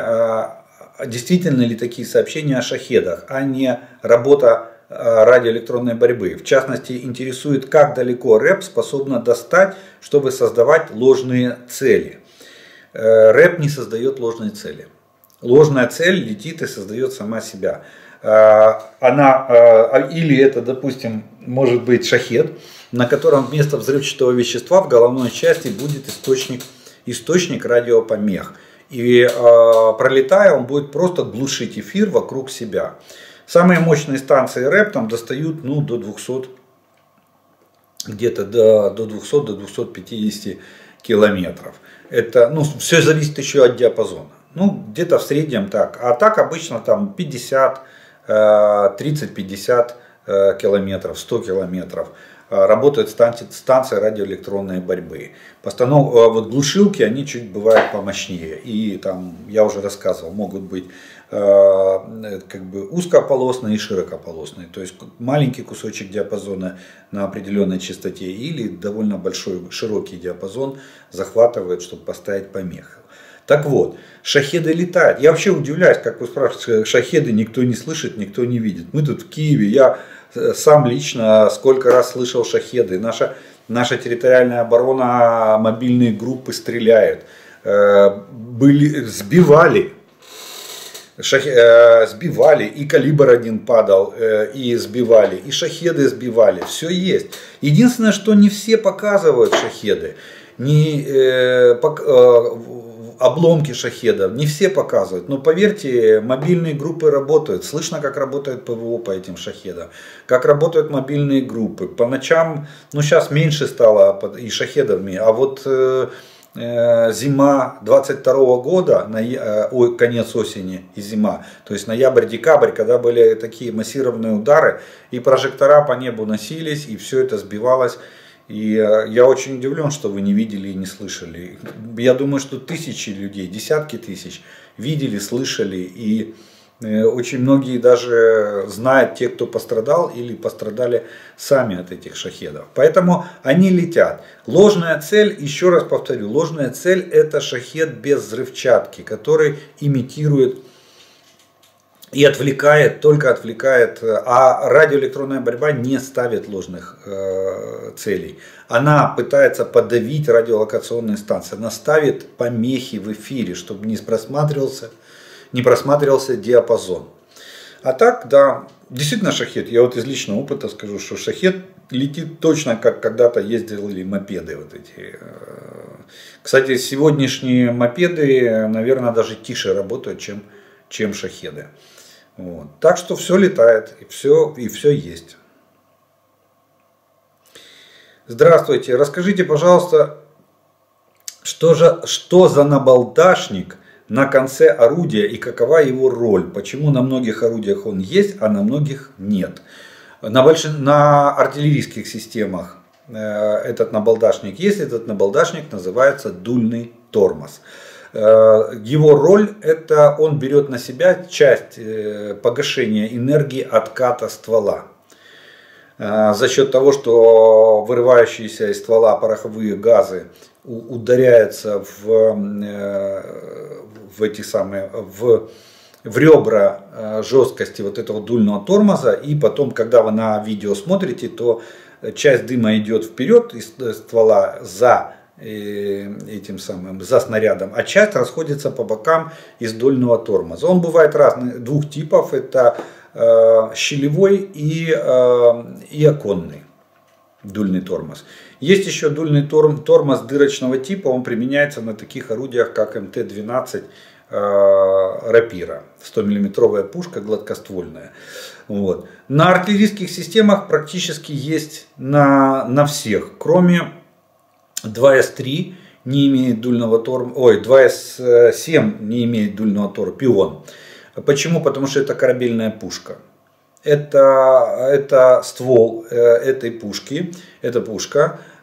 о шахедах, а не работа радиоэлектронной борьбы? В частности, интересует, как далеко РЭП способна достать, чтобы создавать ложные цели. РЭП не создает ложные цели. Ложная цель летит и создает сама себя. Она, или это, допустим, может быть шахед, на котором вместо взрывчатого вещества в головной части будет источник радиопомех. И пролетая, он будет просто глушить эфир вокруг себя. Самые мощные станции РЭП там достают до 200, где-то до 200-250 километров. Это, все зависит еще от диапазона. Где-то в среднем так. А так обычно там 50, 30-50 километров, 100 километров работают станции радиоэлектронной борьбы. Глушилки, они чуть бывают помощнее. И там, я уже рассказывал, могут быть узкополосные и широкополосные. То есть маленький кусочек диапазона на определенной частоте или довольно большой, широкий диапазон захватывает, чтобы поставить помеху. Так вот, шахеды летают. Я вообще удивляюсь, как вы спрашиваете, шахеды никто не слышит, никто не видит. Мы тут в Киеве, я сам лично сколько раз слышал шахеды. Наша территориальная оборона, мобильные группы стреляют. Сбивали, и калибр один падал, и сбивали, и шахеды сбивали. Все есть. Единственное, что не все показывают шахеды. Обломки шахедов не все показывают, но поверьте, мобильные группы работают. Слышно, как работает ПВО по этим шахедам, как работают мобильные группы. По ночам, сейчас меньше стало и шахедами, а зима 22-го года, конец осени и зима, то есть ноябрь-декабрь, когда были такие массированные удары, и прожектора по небу носились, и все это сбивалось. И я очень удивлен, что вы не видели и не слышали. Я думаю, что тысячи людей, десятки тысяч видели, слышали. И очень многие даже знают, те, кто пострадал или пострадали сами от этих шахедов. Поэтому они летят. Ложная цель, еще раз повторю, ложная цель — это шахед без взрывчатки, который имитирует и отвлекает, только отвлекает. А радиоэлектронная борьба не ставит ложных целей. Она пытается подавить радиолокационные станции. Она ставит помехи в эфире, чтобы не просматривался диапазон. А так, да, действительно шахед. Я из личного опыта скажу, что шахед летит точно, как когда-то ездили мопеды вот эти. Кстати, сегодняшние мопеды, наверное, даже тише работают, чем шахеды. Вот. Так что все летает, и все есть. Здравствуйте. Расскажите, пожалуйста, что за набалдашник на конце орудия и какова его роль? Почему на многих орудиях он есть, а на многих нет? На артиллерийских системах этот набалдашник есть. Этот набалдашник называется дульный тормоз. Его роль — это он берет на себя часть погашения энергии отката ствола. За счет того, что вырывающиеся из ствола пороховые газы ударяются в ребра жесткости вот этого дульного тормоза, и потом, когда вы на видео смотрите, то часть дыма идет вперед из ствола за снарядом, а часть расходится по бокам из дульного тормоза. Он бывает разных, двух типов: это щелевой и оконный дульный тормоз. Есть еще дульный тормоз дырочного типа, он применяется на таких орудиях, как МТ-12 рапира, 100-миллиметровая пушка гладкоствольная. Вот. На артиллерийских системах практически есть на всех, кроме 2С3 не имеет дульного тормоза, 2С7 не имеет дульного пион. Почему? Потому что это корабельная пушка. Это ствол этой пушки,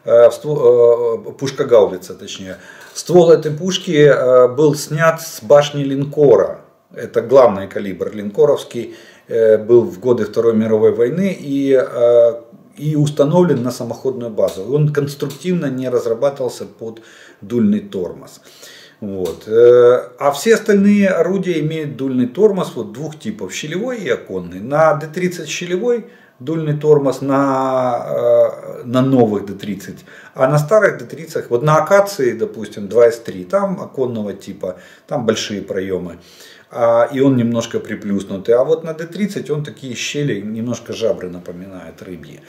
пушка-гаубица, точнее. Ствол этой пушки был снят с башни линкора. Это главный калибр линкоровский, был в годы Второй мировой войны и установлен на самоходную базу. Он конструктивно не разрабатывался под дульный тормоз. Вот. А все остальные орудия имеют дульный тормоз вот двух типов, щелевой и оконный. На Д-30 щелевой дульный тормоз, на новых Д-30, а на старых Д-30, вот на акации, допустим, 2С3, там оконного типа, там большие проемы, и он немножко приплюснутый, а вот на Д-30 он такие щели, немножко жабры напоминают рыбьи.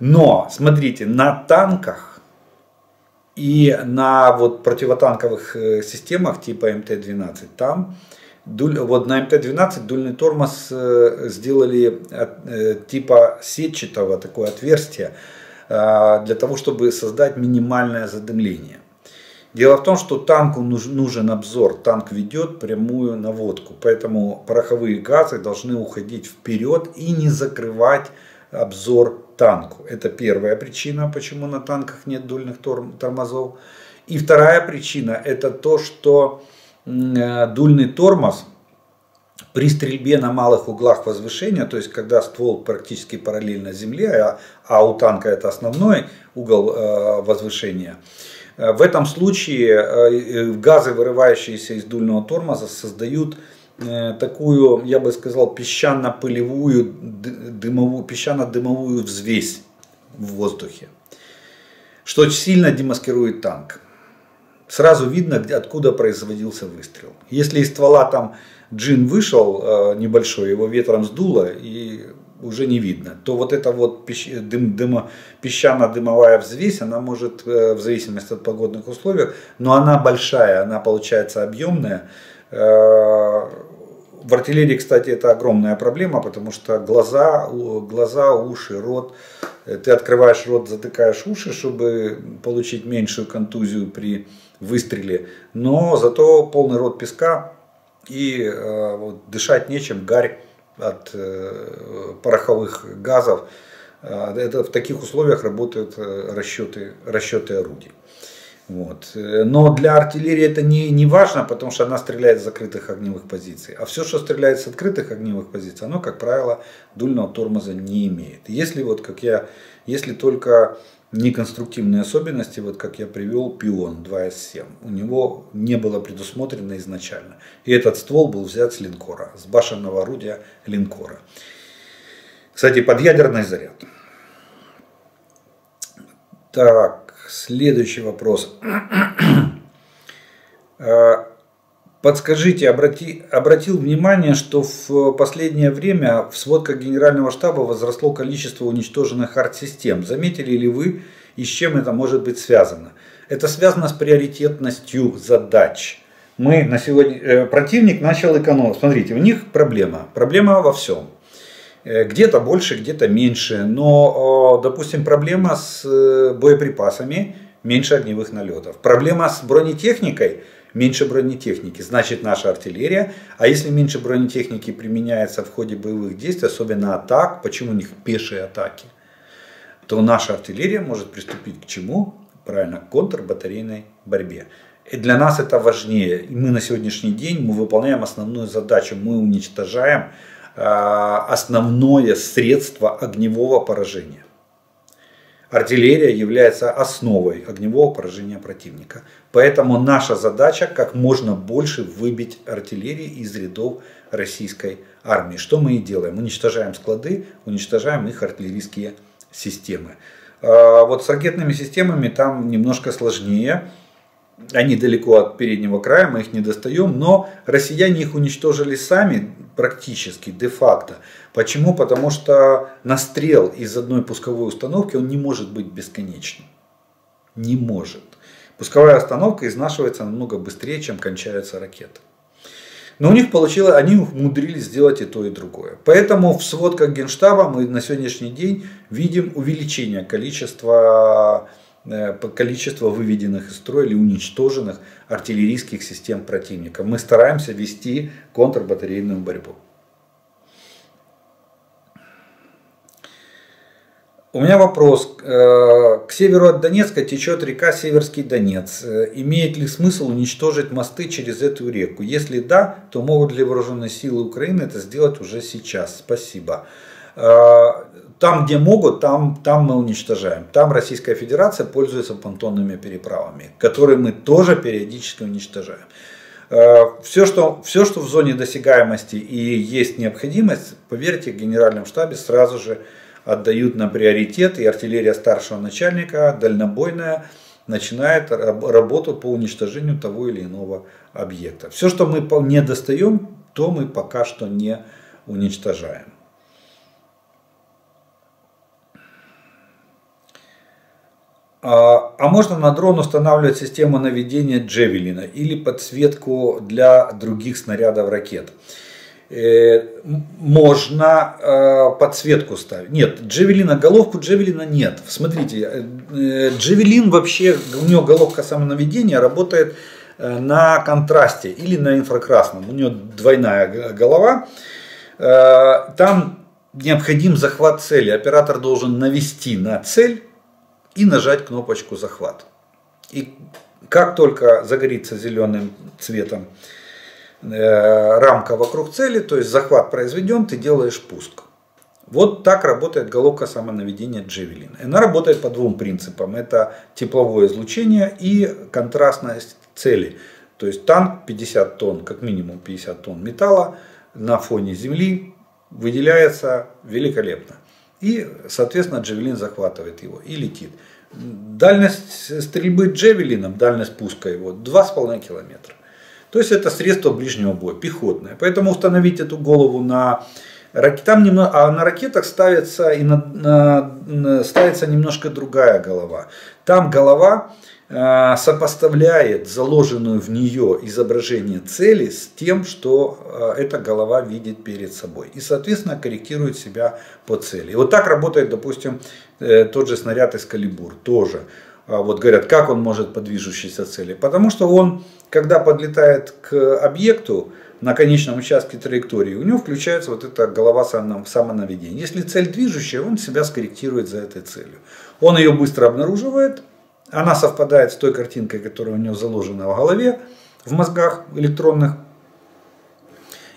Но, смотрите, на танках, и на вот противотанковых системах типа МТ-12 там, вот на МТ-12 дульный тормоз сделали типа сетчатого такое отверстия для того, чтобы создать минимальное задымление. Дело в том, что танку нужен обзор, танк ведет прямую наводку, поэтому пороховые газы должны уходить вперед и не закрывать обзор танку. Это первая причина, почему на танках нет дульных тормозов. И вторая причина, это то, что дульный тормоз при стрельбе на малых углах возвышения, то есть когда ствол практически параллельно земле, а у танка это основной угол возвышения, в этом случае газы, вырывающиеся из дульного тормоза, создают такую, я бы сказал, песчано-пылевую, песчано-дымовую взвесь в воздухе, что сильно демаскирует танк. Сразу видно, откуда производился выстрел. Если из ствола там джин вышел небольшой, его ветром сдуло и уже не видно, то вот эта вот песчано-дымовая взвесь, она может, в зависимости от погодных условий, но она большая, она получается объемная. В артиллерии, кстати, это огромная проблема, потому что глаза, уши, рот. Ты открываешь рот, затыкаешь уши, чтобы получить меньшую контузию при выстреле. Но зато полный рот песка и вот, дышать нечем, гарь от пороховых газов. Это в таких условиях работают расчеты орудий. Вот. Но для артиллерии это не важно, потому что она стреляет с закрытых огневых позиций. А все, что стреляет с открытых огневых позиций, оно, как правило, дульного тормоза не имеет. Если, вот, как я, если только неконструктивные особенности, вот как я привел пион 2С7, у него не было предусмотрено изначально. И этот ствол был взят с линкора, с башенного орудия линкора. Кстати, под ядерный заряд. Так. Следующий вопрос. Подскажите, обратил внимание, что в последнее время в сводках Генерального штаба возросло количество уничтоженных арт-систем. Заметили ли вы и с чем это может быть связано? Это связано с приоритетностью задач. Мы на сегодня... Противник начал экономить. Смотрите, у них проблема. Проблема во всем. Где-то больше, где-то меньше, но, допустим, проблема с боеприпасами, меньше огневых налетов. Проблема с бронетехникой, меньше бронетехники, значит наша артиллерия. А если меньше бронетехники применяется в ходе боевых действий, особенно атак, почему у них пешие атаки, то наша артиллерия может приступить к чему? Правильно, к контрбатарейной борьбе. И для нас это важнее. И мы на сегодняшний день мы выполняем основную задачу, мы уничтожаем основное средство огневого поражения. Артиллерия является основой огневого поражения противника. Поэтому наша задача как можно больше выбить артиллерии из рядов российской армии. Что мы и делаем? Уничтожаем склады, уничтожаем их артиллерийские системы. Вот с ракетными системами там немножко сложнее. Они далеко от переднего края, мы их не достаем, но россияне их уничтожили сами практически, де-факто. Почему? Потому что настрел из одной пусковой установки, он не может быть бесконечным. Не может. Пусковая установка изнашивается намного быстрее, чем кончаются ракеты. Но у них получилось, они умудрились сделать и то, и другое. Поэтому в сводках Генштаба мы на сегодняшний день видим увеличение количество выведенных из строя или уничтоженных артиллерийских систем противника. Мы стараемся вести контрбатарейную борьбу. У меня вопрос. К северу от Донецка течет река Северский Донец. Имеет ли смысл уничтожить мосты через эту реку? Если да, то могут ли вооруженные силы Украины это сделать уже сейчас? Спасибо. Там, где могут, там мы уничтожаем. Там Российская Федерация пользуется понтонными переправами, которые мы тоже периодически уничтожаем. Все, что в зоне досягаемости и есть необходимость, поверьте, в Генеральном штабе сразу же отдают на приоритет, и артиллерия старшего начальника, дальнобойная, начинает работу по уничтожению того или иного объекта. Все, что мы не достаем, то мы пока что не уничтожаем. А можно на дрон устанавливать систему наведения Джевелина или подсветку для других снарядов ракет? Можно подсветку ставить. Нет, Джевелина, головку Джевелина нет. Смотрите, Джевелин вообще, у него головка самонаведения работает на контрасте или на инфракрасном. У него двойная голова. Там необходим захват цели. Оператор должен навести на цель и нажать кнопочку захват. И как только загорится зеленым цветом рамка вокруг цели, то есть захват произведен, ты делаешь пуск. Вот так работает головка самонаведения Джевелин. Она работает по двум принципам. Это тепловое излучение и контрастность цели. То есть танк 50 тонн, как минимум 50 тонн металла на фоне земли выделяется великолепно. И, соответственно, Джевелин захватывает его и летит. Дальность стрельбы Джевелином, дальность пуска его 2,5 километра. То есть это средство ближнего боя, пехотное. Поэтому установить эту голову на ракетах. Там немного, а на ракетах ставится, ставится немножко другая голова. Там голова сопоставляет заложенную в нее изображение цели с тем, что эта голова видит перед собой. И, соответственно, корректирует себя по цели. И вот так работает, допустим, тот же снаряд Эскалибур тоже. Вот говорят, как он может по движущейся цели. Потому что он, когда подлетает к объекту на конечном участке траектории, у него включается вот эта голова самонаведения. Если цель движущая, он себя скорректирует за этой целью. Он ее быстро обнаруживает, она совпадает с той картинкой, которая у него заложена в голове, в мозгах электронных.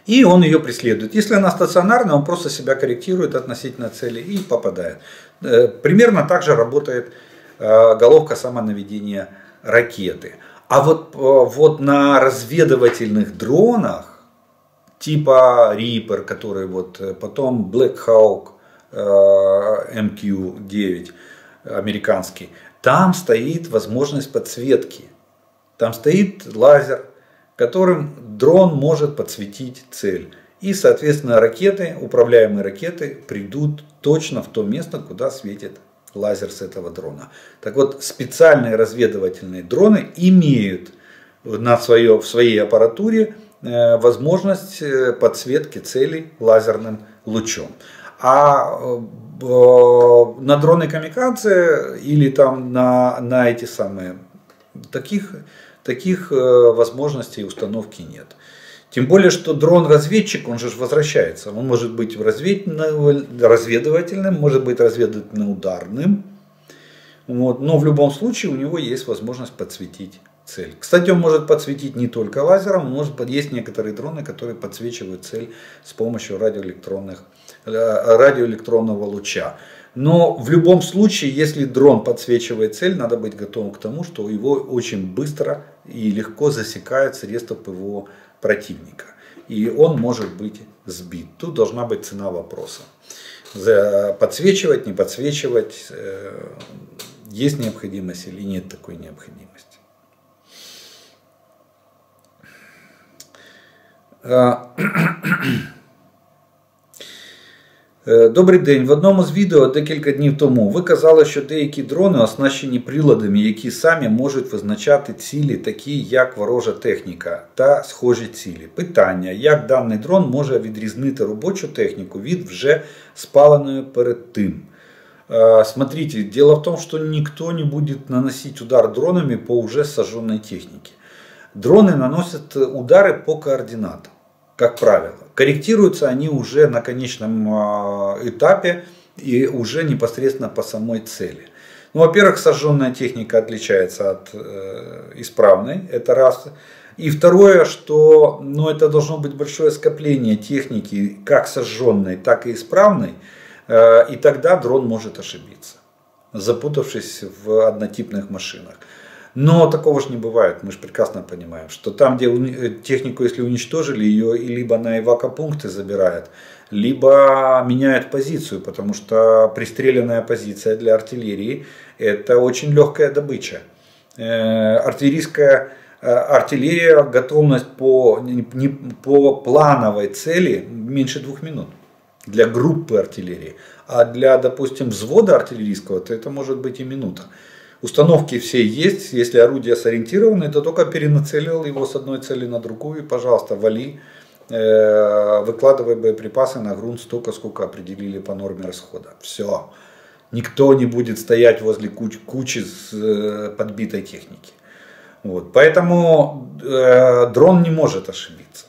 И он ее преследует. Если она стационарная, он просто себя корректирует относительно цели и попадает. Примерно так же работает головка самонаведения ракеты. А вот на разведывательных дронах, типа Reaper, который вот потом Black Hawk MQ-9 американский, там стоит возможность подсветки. Там стоит лазер, которым дрон может подсветить цель. И, соответственно, ракеты, управляемые ракеты, придут точно в то место, куда светит лазер с этого дрона. Так вот, специальные разведывательные дроны имеют в своей аппаратуре возможность подсветки цели лазерным лучом. А на дроны камикадзе или там на эти самые, таких возможностей установки нет. Тем более, что дрон-разведчик, он же возвращается. Он может быть разведывательным, может быть разведывательно-ударным. Вот. Но в любом случае у него есть возможность подсветить цель. Кстати, он может подсветить не только лазером, есть некоторые дроны, которые подсвечивают цель с помощью радиоэлектронного луча. Но в любом случае, если дрон подсвечивает цель, надо быть готовым к тому, что его очень быстро и легко засекают средства ПВО противника. И он может быть сбит. Тут должна быть цена вопроса. Подсвечивать, не подсвечивать, есть необходимость или нет такой необходимости. Добрий день. В одному з відео декілька днів тому ви казали, що деякі дрони оснащені приладами, які самі можуть визначати цілі, такі як ворожа техніка та схожі цілі. Питання, як даний дрон може відрізнити робочу техніку від вже спаленої перед тим? Смотрите, дело в том, что никто не будет наносить удар дронами по уже сожженной технике. Дроны наносят удары по координатам, как правило. Корректируются они уже на конечном этапе и уже непосредственно по самой цели. Ну, во-первых, сожженная техника отличается от исправной, это раз. И второе, что это должно быть большое скопление техники, как сожженной, так и исправной, и тогда дрон может ошибиться, запутавшись в однотипных машинах. Но такого же не бывает, мы же прекрасно понимаем, что там, где технику, если уничтожили, ее либо на эвакопункты забирают, либо меняют позицию, потому что пристреленная позиция для артиллерии – это очень легкая добыча. Артиллерия, готовность по плановой цели меньше 2 минут для группы артиллерии, а для, допустим, взвода артиллерийского, то это может быть и минута. Установки все есть, если орудие сориентировано, то только перенацелил его с одной цели на другую, и, пожалуйста, вали, выкладывай боеприпасы на грунт столько, сколько определили по норме расхода. Все. Никто не будет стоять возле кучи подбитой техники. Вот. Поэтому дрон не может ошибиться.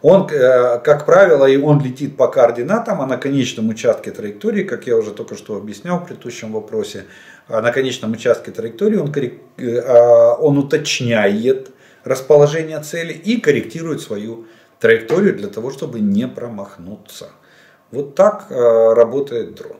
Он, как правило, и он летит по координатам, а на конечном участке траектории, как я уже только что объяснял в предыдущем вопросе, на конечном участке траектории он уточняет расположение цели и корректирует свою траекторию для того, чтобы не промахнуться. Вот так работает дрон.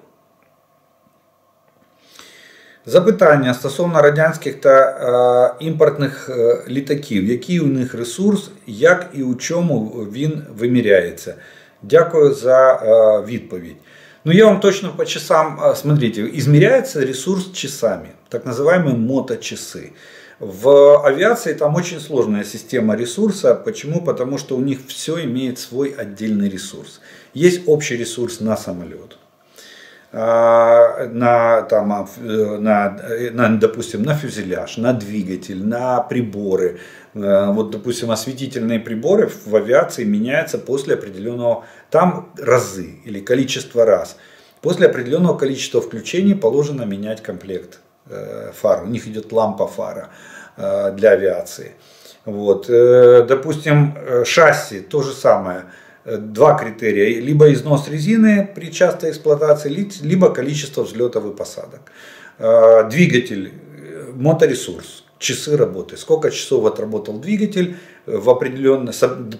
Запитання стосовно радянських та імпортних літаків. Який у них ресурс, як і у чому він виміряється? Дякую за відповідь. Ну, я вам точно по часам, смотрите, измеряется ресурс часами, так называемые моточасы. В авиации там очень сложная система ресурса. Почему? Потому что у них все имеет свой отдельный ресурс. Есть общий ресурс на самолет. Допустим, на фюзеляж, на двигатель, на приборы. Вот, допустим, осветительные приборы в авиации меняются после определенного, там разы или количество раз. После определенного количества включений положено менять комплект фар. У них идет лампа фара для авиации. Вот. Допустим, шасси то же самое. Два критерия, либо износ резины при частой эксплуатации, либо количество взлетов и посадок. Двигатель, моторесурс, часы работы, сколько часов отработал двигатель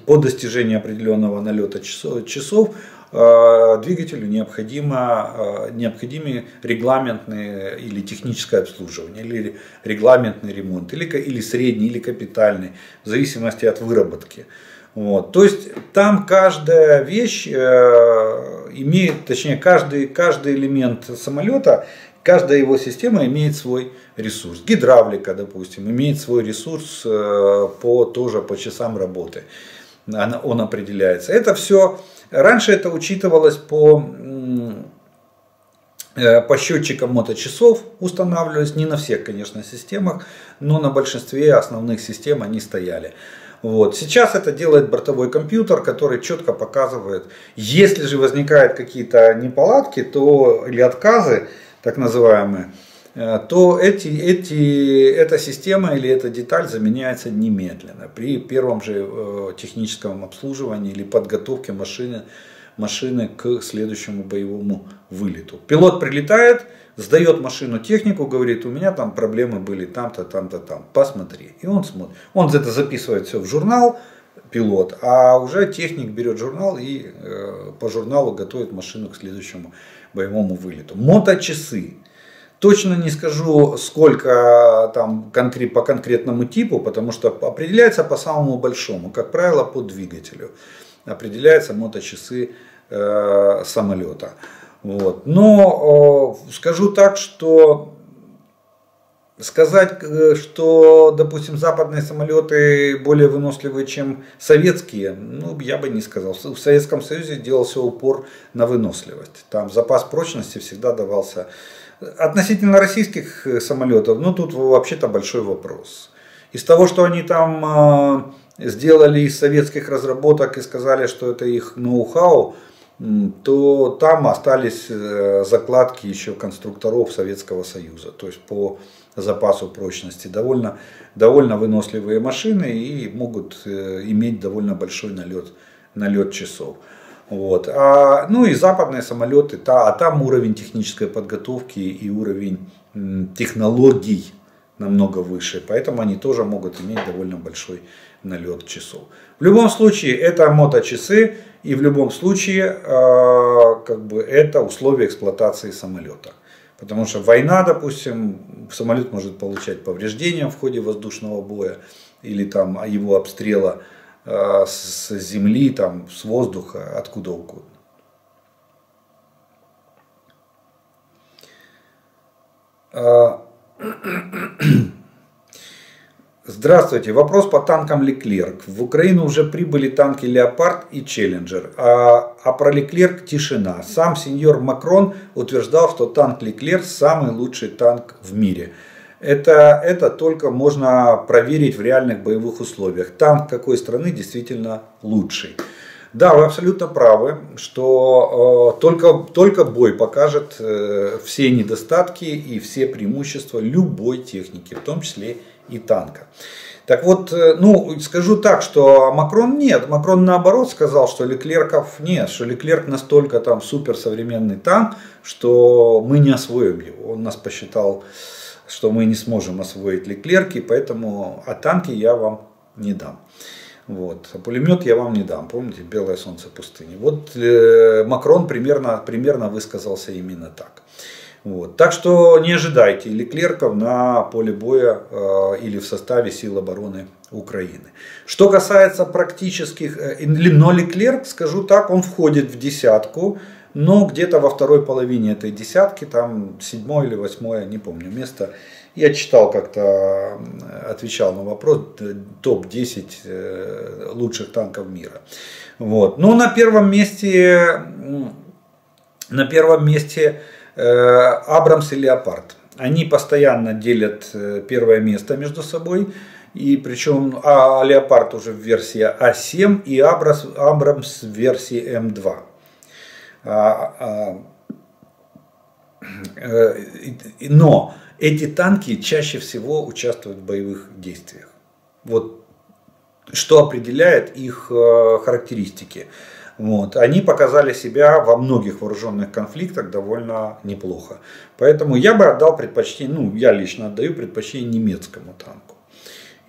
по достижении определенного налета часов, двигателю необходимы регламентные или техническое обслуживание, или регламентный ремонт, или средний, или капитальный, в зависимости от выработки. Вот. То есть там каждая вещь имеет, точнее каждый элемент самолета, каждая его система имеет свой ресурс. Гидравлика, допустим, имеет свой ресурс тоже по часам работы. Он определяется. Это все, раньше это учитывалось по счетчикам моточасов, устанавливались, не на всех, конечно, системах, но на большинстве основных систем они стояли. Вот. Сейчас это делает бортовой компьютер, который четко показывает. Если же возникают какие-то неполадки или отказы, так называемые, то эта система или эта деталь заменяется немедленно при первом же техническом обслуживании или подготовке машины к следующему боевому вылету. Пилот прилетает, сдает машину технику, говорит, у меня там проблемы были там-то, там-то, там, посмотри. И он смотрит. Он это записывает все в журнал, пилот, а уже техник берет журнал и по журналу готовит машину к следующему боевому вылету. Моточасы. Точно не скажу, сколько там по конкретному типу, потому что определяется по самому большому, как правило, по двигателю. Определяются моточасы самолета. Вот. Но скажу так, что сказать, что, допустим, западные самолеты более выносливые, чем советские, я бы не сказал. В Советском Союзе делался упор на выносливость. Там запас прочности всегда давался. Относительно российских самолетов, тут вообще-то большой вопрос. Из того, что они там сделали из советских разработок и сказали, что это их ноу-хау, то там остались закладки еще конструкторов Советского Союза. То есть по запасу прочности довольно выносливые машины и могут иметь довольно большой налет часов. Вот. Ну и западные самолеты, а там уровень технической подготовки и уровень технологий намного выше, поэтому они тоже могут иметь довольно большой налет часов. В любом случае это моточасы, и в любом случае как бы это условия эксплуатации самолета. Потому что война, допустим, самолет может получать повреждения в ходе воздушного боя или там его обстрела с земли, там, с воздуха, откуда угодно. Здравствуйте. Вопрос по танкам Леклерк. В Украину уже прибыли танки Леопард и Челленджер. А про Леклерк тишина. Сам сеньор Макрон утверждал, что танк Леклерк самый лучший танк в мире. Это только можно проверить в реальных боевых условиях. Танк какой страны действительно лучший. Да, вы абсолютно правы, что только бой покажет все недостатки и все преимущества любой техники, в том числе и танка. Так вот, ну, скажу так, что Макрон нет. Макрон наоборот сказал, что Леклерков нет, что Леклерк настолько там суперсовременный танк, что мы не освоим его. Он нас посчитал, что мы не сможем освоить Леклерки, поэтому а танки я вам не дам. Вот. А пулемет я вам не дам, помните, белое солнце пустыни. Вот Макрон примерно высказался именно так. Вот. Так что не ожидайте Леклерков на поле боя или в составе сил обороны Украины. Что касается практических, но Леклерк, скажу так, он входит в десятку, но где-то во второй половине этой десятки, там 7-е или 8-е, не помню место. Я читал как-то, отвечал на вопрос, топ-10 лучших танков мира. Вот. Но на первом месте Абрамс и Леопард. Они постоянно делят первое место между собой. И причем Леопард уже в версии А7 и Абрамс в версии М2. Но эти танки чаще всего участвуют в боевых действиях. Вот что определяет их характеристики. Вот. Они показали себя во многих вооруженных конфликтах довольно неплохо. Поэтому я бы отдал предпочтение, ну я лично отдаю предпочтение немецкому танку.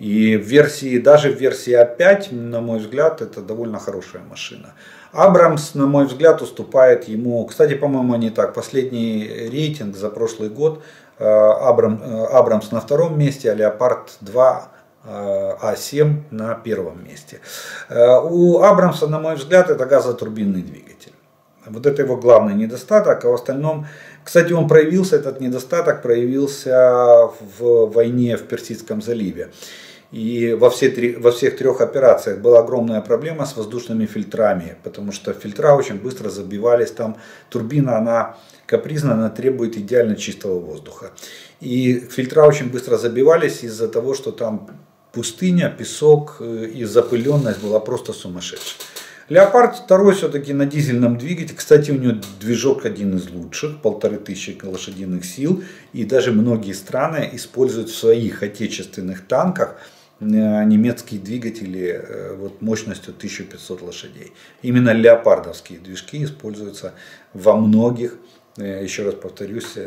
И в версии, даже в версии А5, на мой взгляд, это довольно хорошая машина. Абрамс, на мой взгляд, уступает ему, кстати, по-моему, не так, последний рейтинг за прошлый год, Абрамс на втором месте, а Леопард 2, А7 на первом месте. У Абрамса, на мой взгляд, это газотурбинный двигатель. Вот это его главный недостаток, а в остальном, кстати, он проявился, этот недостаток проявился в войне в Персидском заливе. И во всех трех операциях была огромная проблема с воздушными фильтрами, потому что фильтра очень быстро забивались, там турбина, она капризна, она требует идеально чистого воздуха. И фильтра очень быстро забивались из-за того, что там пустыня, песок и запыленность была просто сумасшедшая. Леопард 2 все-таки на дизельном двигателе, кстати, у него движок один из лучших, 1500 лошадиных сил, и даже многие страны используют в своих отечественных танках немецкие двигатели вот, мощностью 1500 лошадей. Именно леопардовские движки используются во многих, еще раз повторюсь,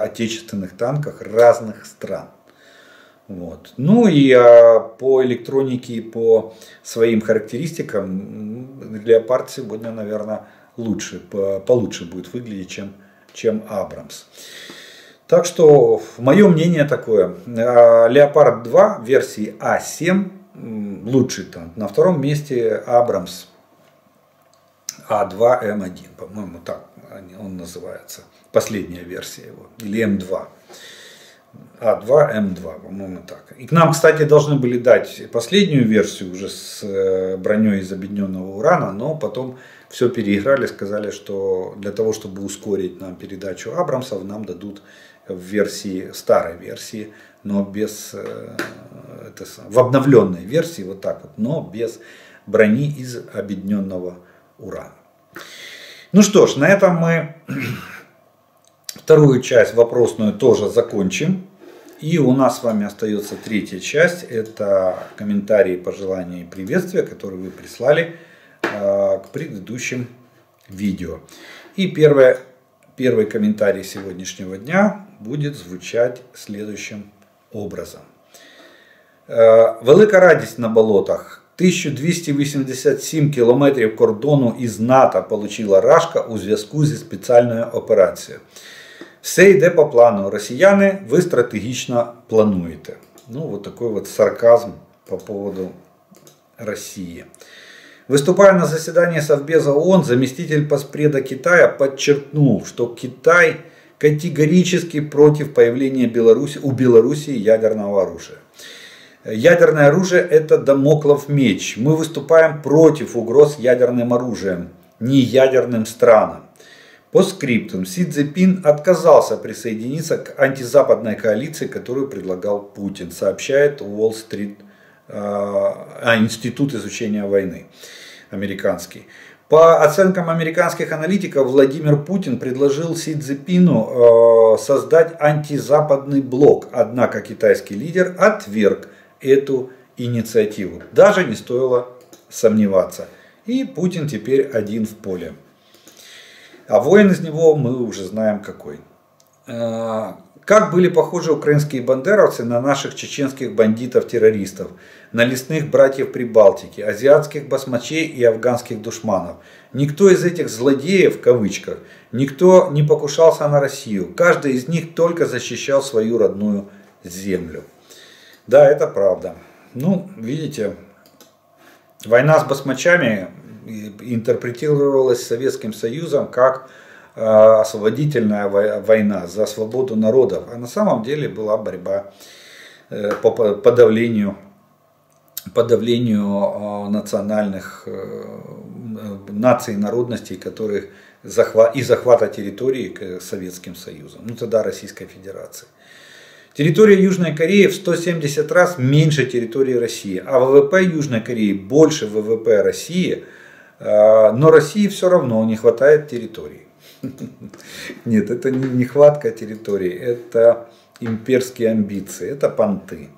отечественных танках разных стран. Вот. Ну и по электронике и по своим характеристикам Леопард сегодня, наверное, лучше, получше будет выглядеть, чем Абрамс. Так что мое мнение такое. Леопард 2 версии А7 лучший танк. На втором месте Абрамс А2М1. По-моему, так он называется. Последняя версия его. Или М2. А2М2, по-моему, так. И к нам, кстати, должны были дать последнюю версию уже с броней из объединенного урана, но потом все переиграли, сказали, что для того, чтобы ускорить нам передачу Абрамсов, нам дадут в версии, старой версии, но без, в обновленной версии, вот так вот, но без брони из объединенного урана. Ну что ж, на этом мы вторую часть вопросную тоже закончим. И у нас с вами остается третья часть. Это комментарии, пожелания и приветствия, которые вы прислали к предыдущим видео. И первый комментарий сегодняшнего дня будет звучать следующим образом. Велика радість на болотах. 1287 кілометрів кордону із НАТО отримала Рашка у зв'язку зі спеціальною операцією. Все йде по плану. Росіяни, ви стратегічно плануєте. Ну, вот такой вот сарказм по поводу России. Выступая на заседании Совбеза ООН, заместитель Поспреда Китая подчеркнул, что Китай категорически против появления у Беларуси ядерного оружия. Ядерное оружие – это дамоклов меч. Мы выступаем против угроз ядерным оружием, не ядерным странам. По скриптум, Си Цзиньпин отказался присоединиться к антизападной коалиции, которую предлагал Путин, сообщает Уолл-стрит, Институт изучения войны американский. По оценкам американских аналитиков, Владимир Путин предложил Си Цзиньпину создать антизападный блок, однако китайский лидер отверг эту инициативу. Даже не стоило сомневаться. И Путин теперь один в поле. А воин из него мы уже знаем какой. Как были похожи украинские бандеровцы на наших чеченских бандитов-террористов, на лесных братьев Прибалтики, азиатских басмачей и афганских душманов. Никто из этих «злодеев» в кавычках, никто не покушался на Россию. Каждый из них только защищал свою родную землю. Да, это правда. Ну, видите, война с басмачами интерпретировалась Советским Союзом как освободительная война за свободу народов, а на самом деле была борьба по подавлению национальных наций, народностей, которые захвата территории Советским Союзом, ну тогда Российской Федерации. Территория Южной Кореи в 170 раз меньше территории России, а ВВП Южной Кореи больше ВВП России, но России все равно не хватает территории. Нет, это не нехватка территории, это имперские амбиции, это понты,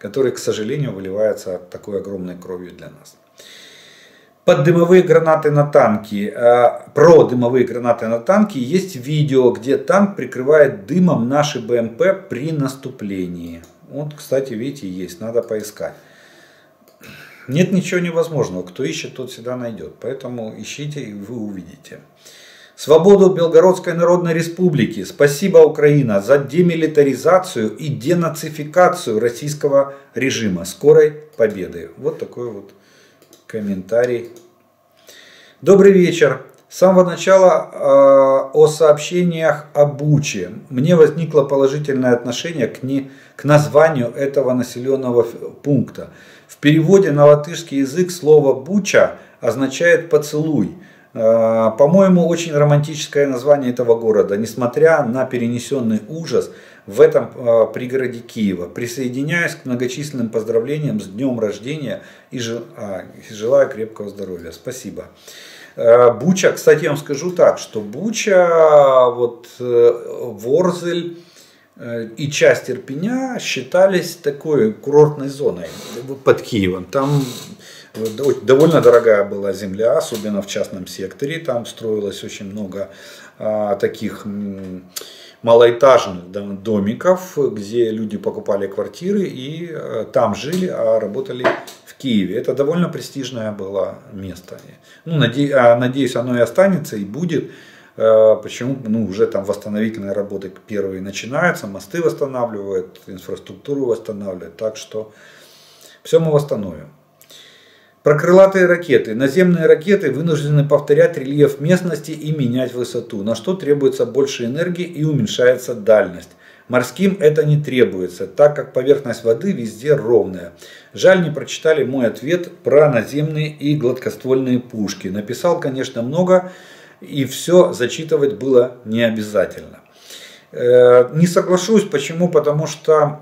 которые, к сожалению, выливаются такой огромной кровью для нас. Под дымовые гранаты на танки, про дымовые гранаты на танки есть видео, где танк прикрывает дымом наши БМП при наступлении. Вот, кстати, видите, есть, надо поискать. Нет ничего невозможного, кто ищет, тот всегда найдет, поэтому ищите и вы увидите. Свободу Белгородской Народной Республики. Спасибо, Украина, за демилитаризацию и денацификацию российского режима. Скорой победы. Вот такой вот комментарий. Добрый вечер. С самого начала о сообщениях о Буче. Мне возникло положительное отношение к названию этого населенного пункта. В переводе на латышский язык слово «буча» означает «поцелуй». По-моему, очень романтическое название этого города, несмотря на перенесенный ужас в этом пригороде Киева. Присоединяюсь к многочисленным поздравлениям с днем рождения и желаю крепкого здоровья. Спасибо. Буча, кстати, я вам скажу так, что Буча, вот, Ворзель и часть Ирпеня считались такой курортной зоной под Киевом. Там довольно дорогая была земля, особенно в частном секторе. Там строилось очень много таких малоэтажных домиков, где люди покупали квартиры и там жили, а работали в Киеве. Это довольно престижное было место. Ну, надеюсь, оно и останется, и будет. Почему? Ну, уже там восстановительные работы первые начинаются, мосты восстанавливают, инфраструктуру восстанавливают. Так что все мы восстановим. Про крылатые ракеты. Наземные ракеты вынуждены повторять рельеф местности и менять высоту, на что требуется больше энергии и уменьшается дальность. Морским это не требуется, так как поверхность воды везде ровная. Жаль, не прочитали мой ответ про наземные и гладкоствольные пушки. Написал, конечно, много, и все зачитывать было не обязательно. Не соглашусь, почему? Потому что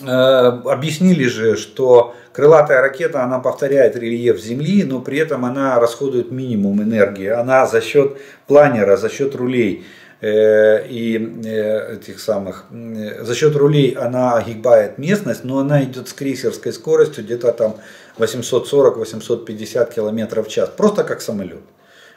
объяснили же, что крылатая ракета, она повторяет рельеф Земли, но при этом она расходует минимум энергии. Она за счет планера, за счет рулей и этих самых, за счет рулей она огибает местность, но она идет с крейсерской скоростью где-то там 840-850 км в час, просто как самолет.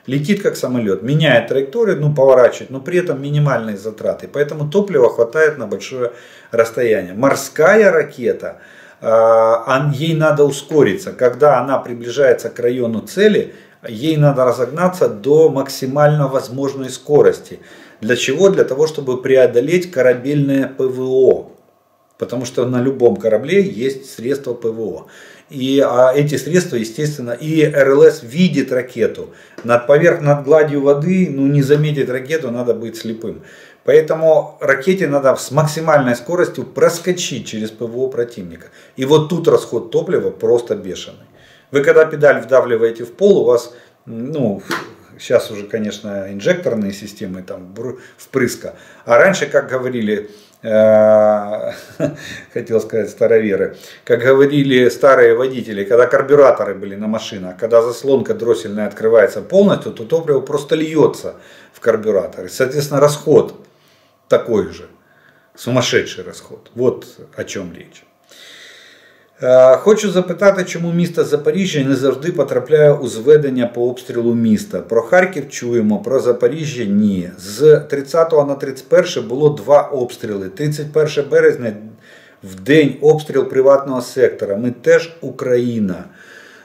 Летит как самолет, меняет траекторию, ну поворачивает, но при этом минимальные затраты. Поэтому топлива хватает на большое расстояние. Морская ракета, ей надо ускориться. Когда она приближается к району цели, ей надо разогнаться до максимально возможной скорости. Для чего? Для того, чтобы преодолеть корабельное ПВО. Потому что на любом корабле есть средства ПВО. И эти средства, естественно, и РЛС видит ракету. Над гладью воды, ну, не заметить ракету, надо быть слепым. Поэтому ракете надо с максимальной скоростью проскочить через ПВО противника. И вот тут расход топлива просто бешеный. Вы когда педаль вдавливаете в пол, у вас, ну, сейчас уже, конечно, инжекторные системы, там, впрыска. А раньше, как говорили... хотел сказать староверы, как говорили старые водители, когда карбюраторы были на машинах, когда заслонка дроссельная открывается полностью, то топливо просто льется в карбюраторы. Соответственно, расход такой же, сумасшедший расход. Вот о чем речь. Хочу запитати, чому місто Запоріжжя не завжди потрапляє у зведення по обстрілу міста. Про Харків чуємо, про Запоріжжя – ні. З 30 на 31 було 2 обстріли. 31 березня в день обстріл приватного сектора. Ми теж Україна.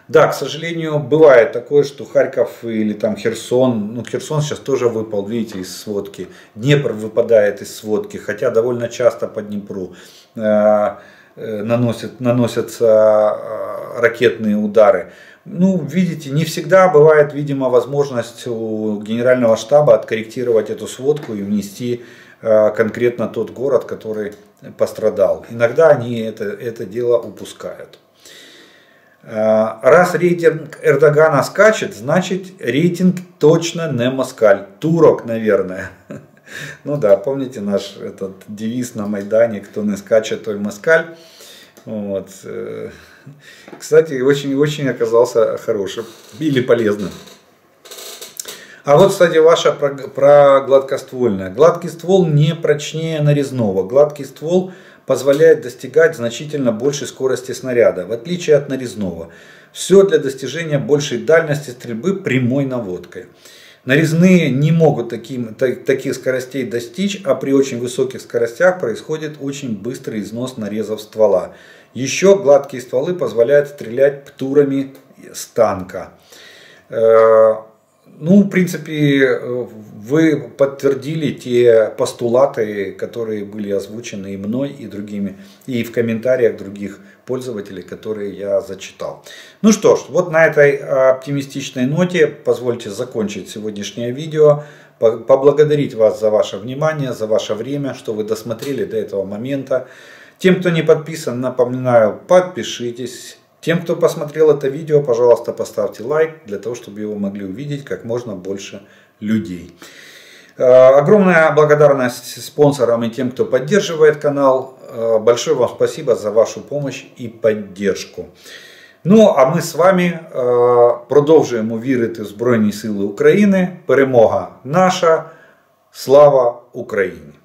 Да, к сожалению, бывает такое, что Харьков или там Херсон, ну Херсон сейчас тоже выпал, видите, из сводки. Днепр выпадает из сводки, хотя довольно часто по Днепру наносятся ракетные удары. Ну, видите, не всегда бывает, видимо, возможность у Генерального штаба откорректировать эту сводку и внести конкретно тот город, который пострадал. Иногда они это дело упускают. Раз рейтинг Эрдогана скачет, значит рейтинг точно не москаль. Турок, наверное. Ну да, помните наш этот девиз на Майдане, кто не скачет, той москаль. Вот. Кстати, очень-очень оказался хорошим или полезным. А вот, кстати, ваша про гладкоствольное. Гладкий ствол не прочнее нарезного. Гладкий ствол позволяет достигать значительно большей скорости снаряда, в отличие от нарезного. Все для достижения большей дальности стрельбы прямой наводкой. Нарезные не могут таких скоростей достичь, а при очень высоких скоростях происходит очень быстрый износ нарезов ствола. Еще гладкие стволы позволяют стрелять птурами с танка. Ну, в принципе, вы подтвердили те постулаты, которые были озвучены и мной, и другими, и в комментариях других пользователей, которые я зачитал. Ну что ж, вот на этой оптимистичной ноте позвольте закончить сегодняшнее видео, поблагодарить вас за ваше внимание, за ваше время, что вы досмотрели до этого момента. Тем, кто не подписан, напоминаю, подпишитесь. Тем, кто посмотрел это видео, пожалуйста, поставьте лайк, для того, чтобы его могли увидеть как можно больше людей. Огромная благодарность спонсорам и тем, кто поддерживает канал. Большое вам спасибо за вашу помощь и поддержку. Ну, а ми з вами продовжуємо вірити в Збройні Сили України. Перемога наша. Слава Україні!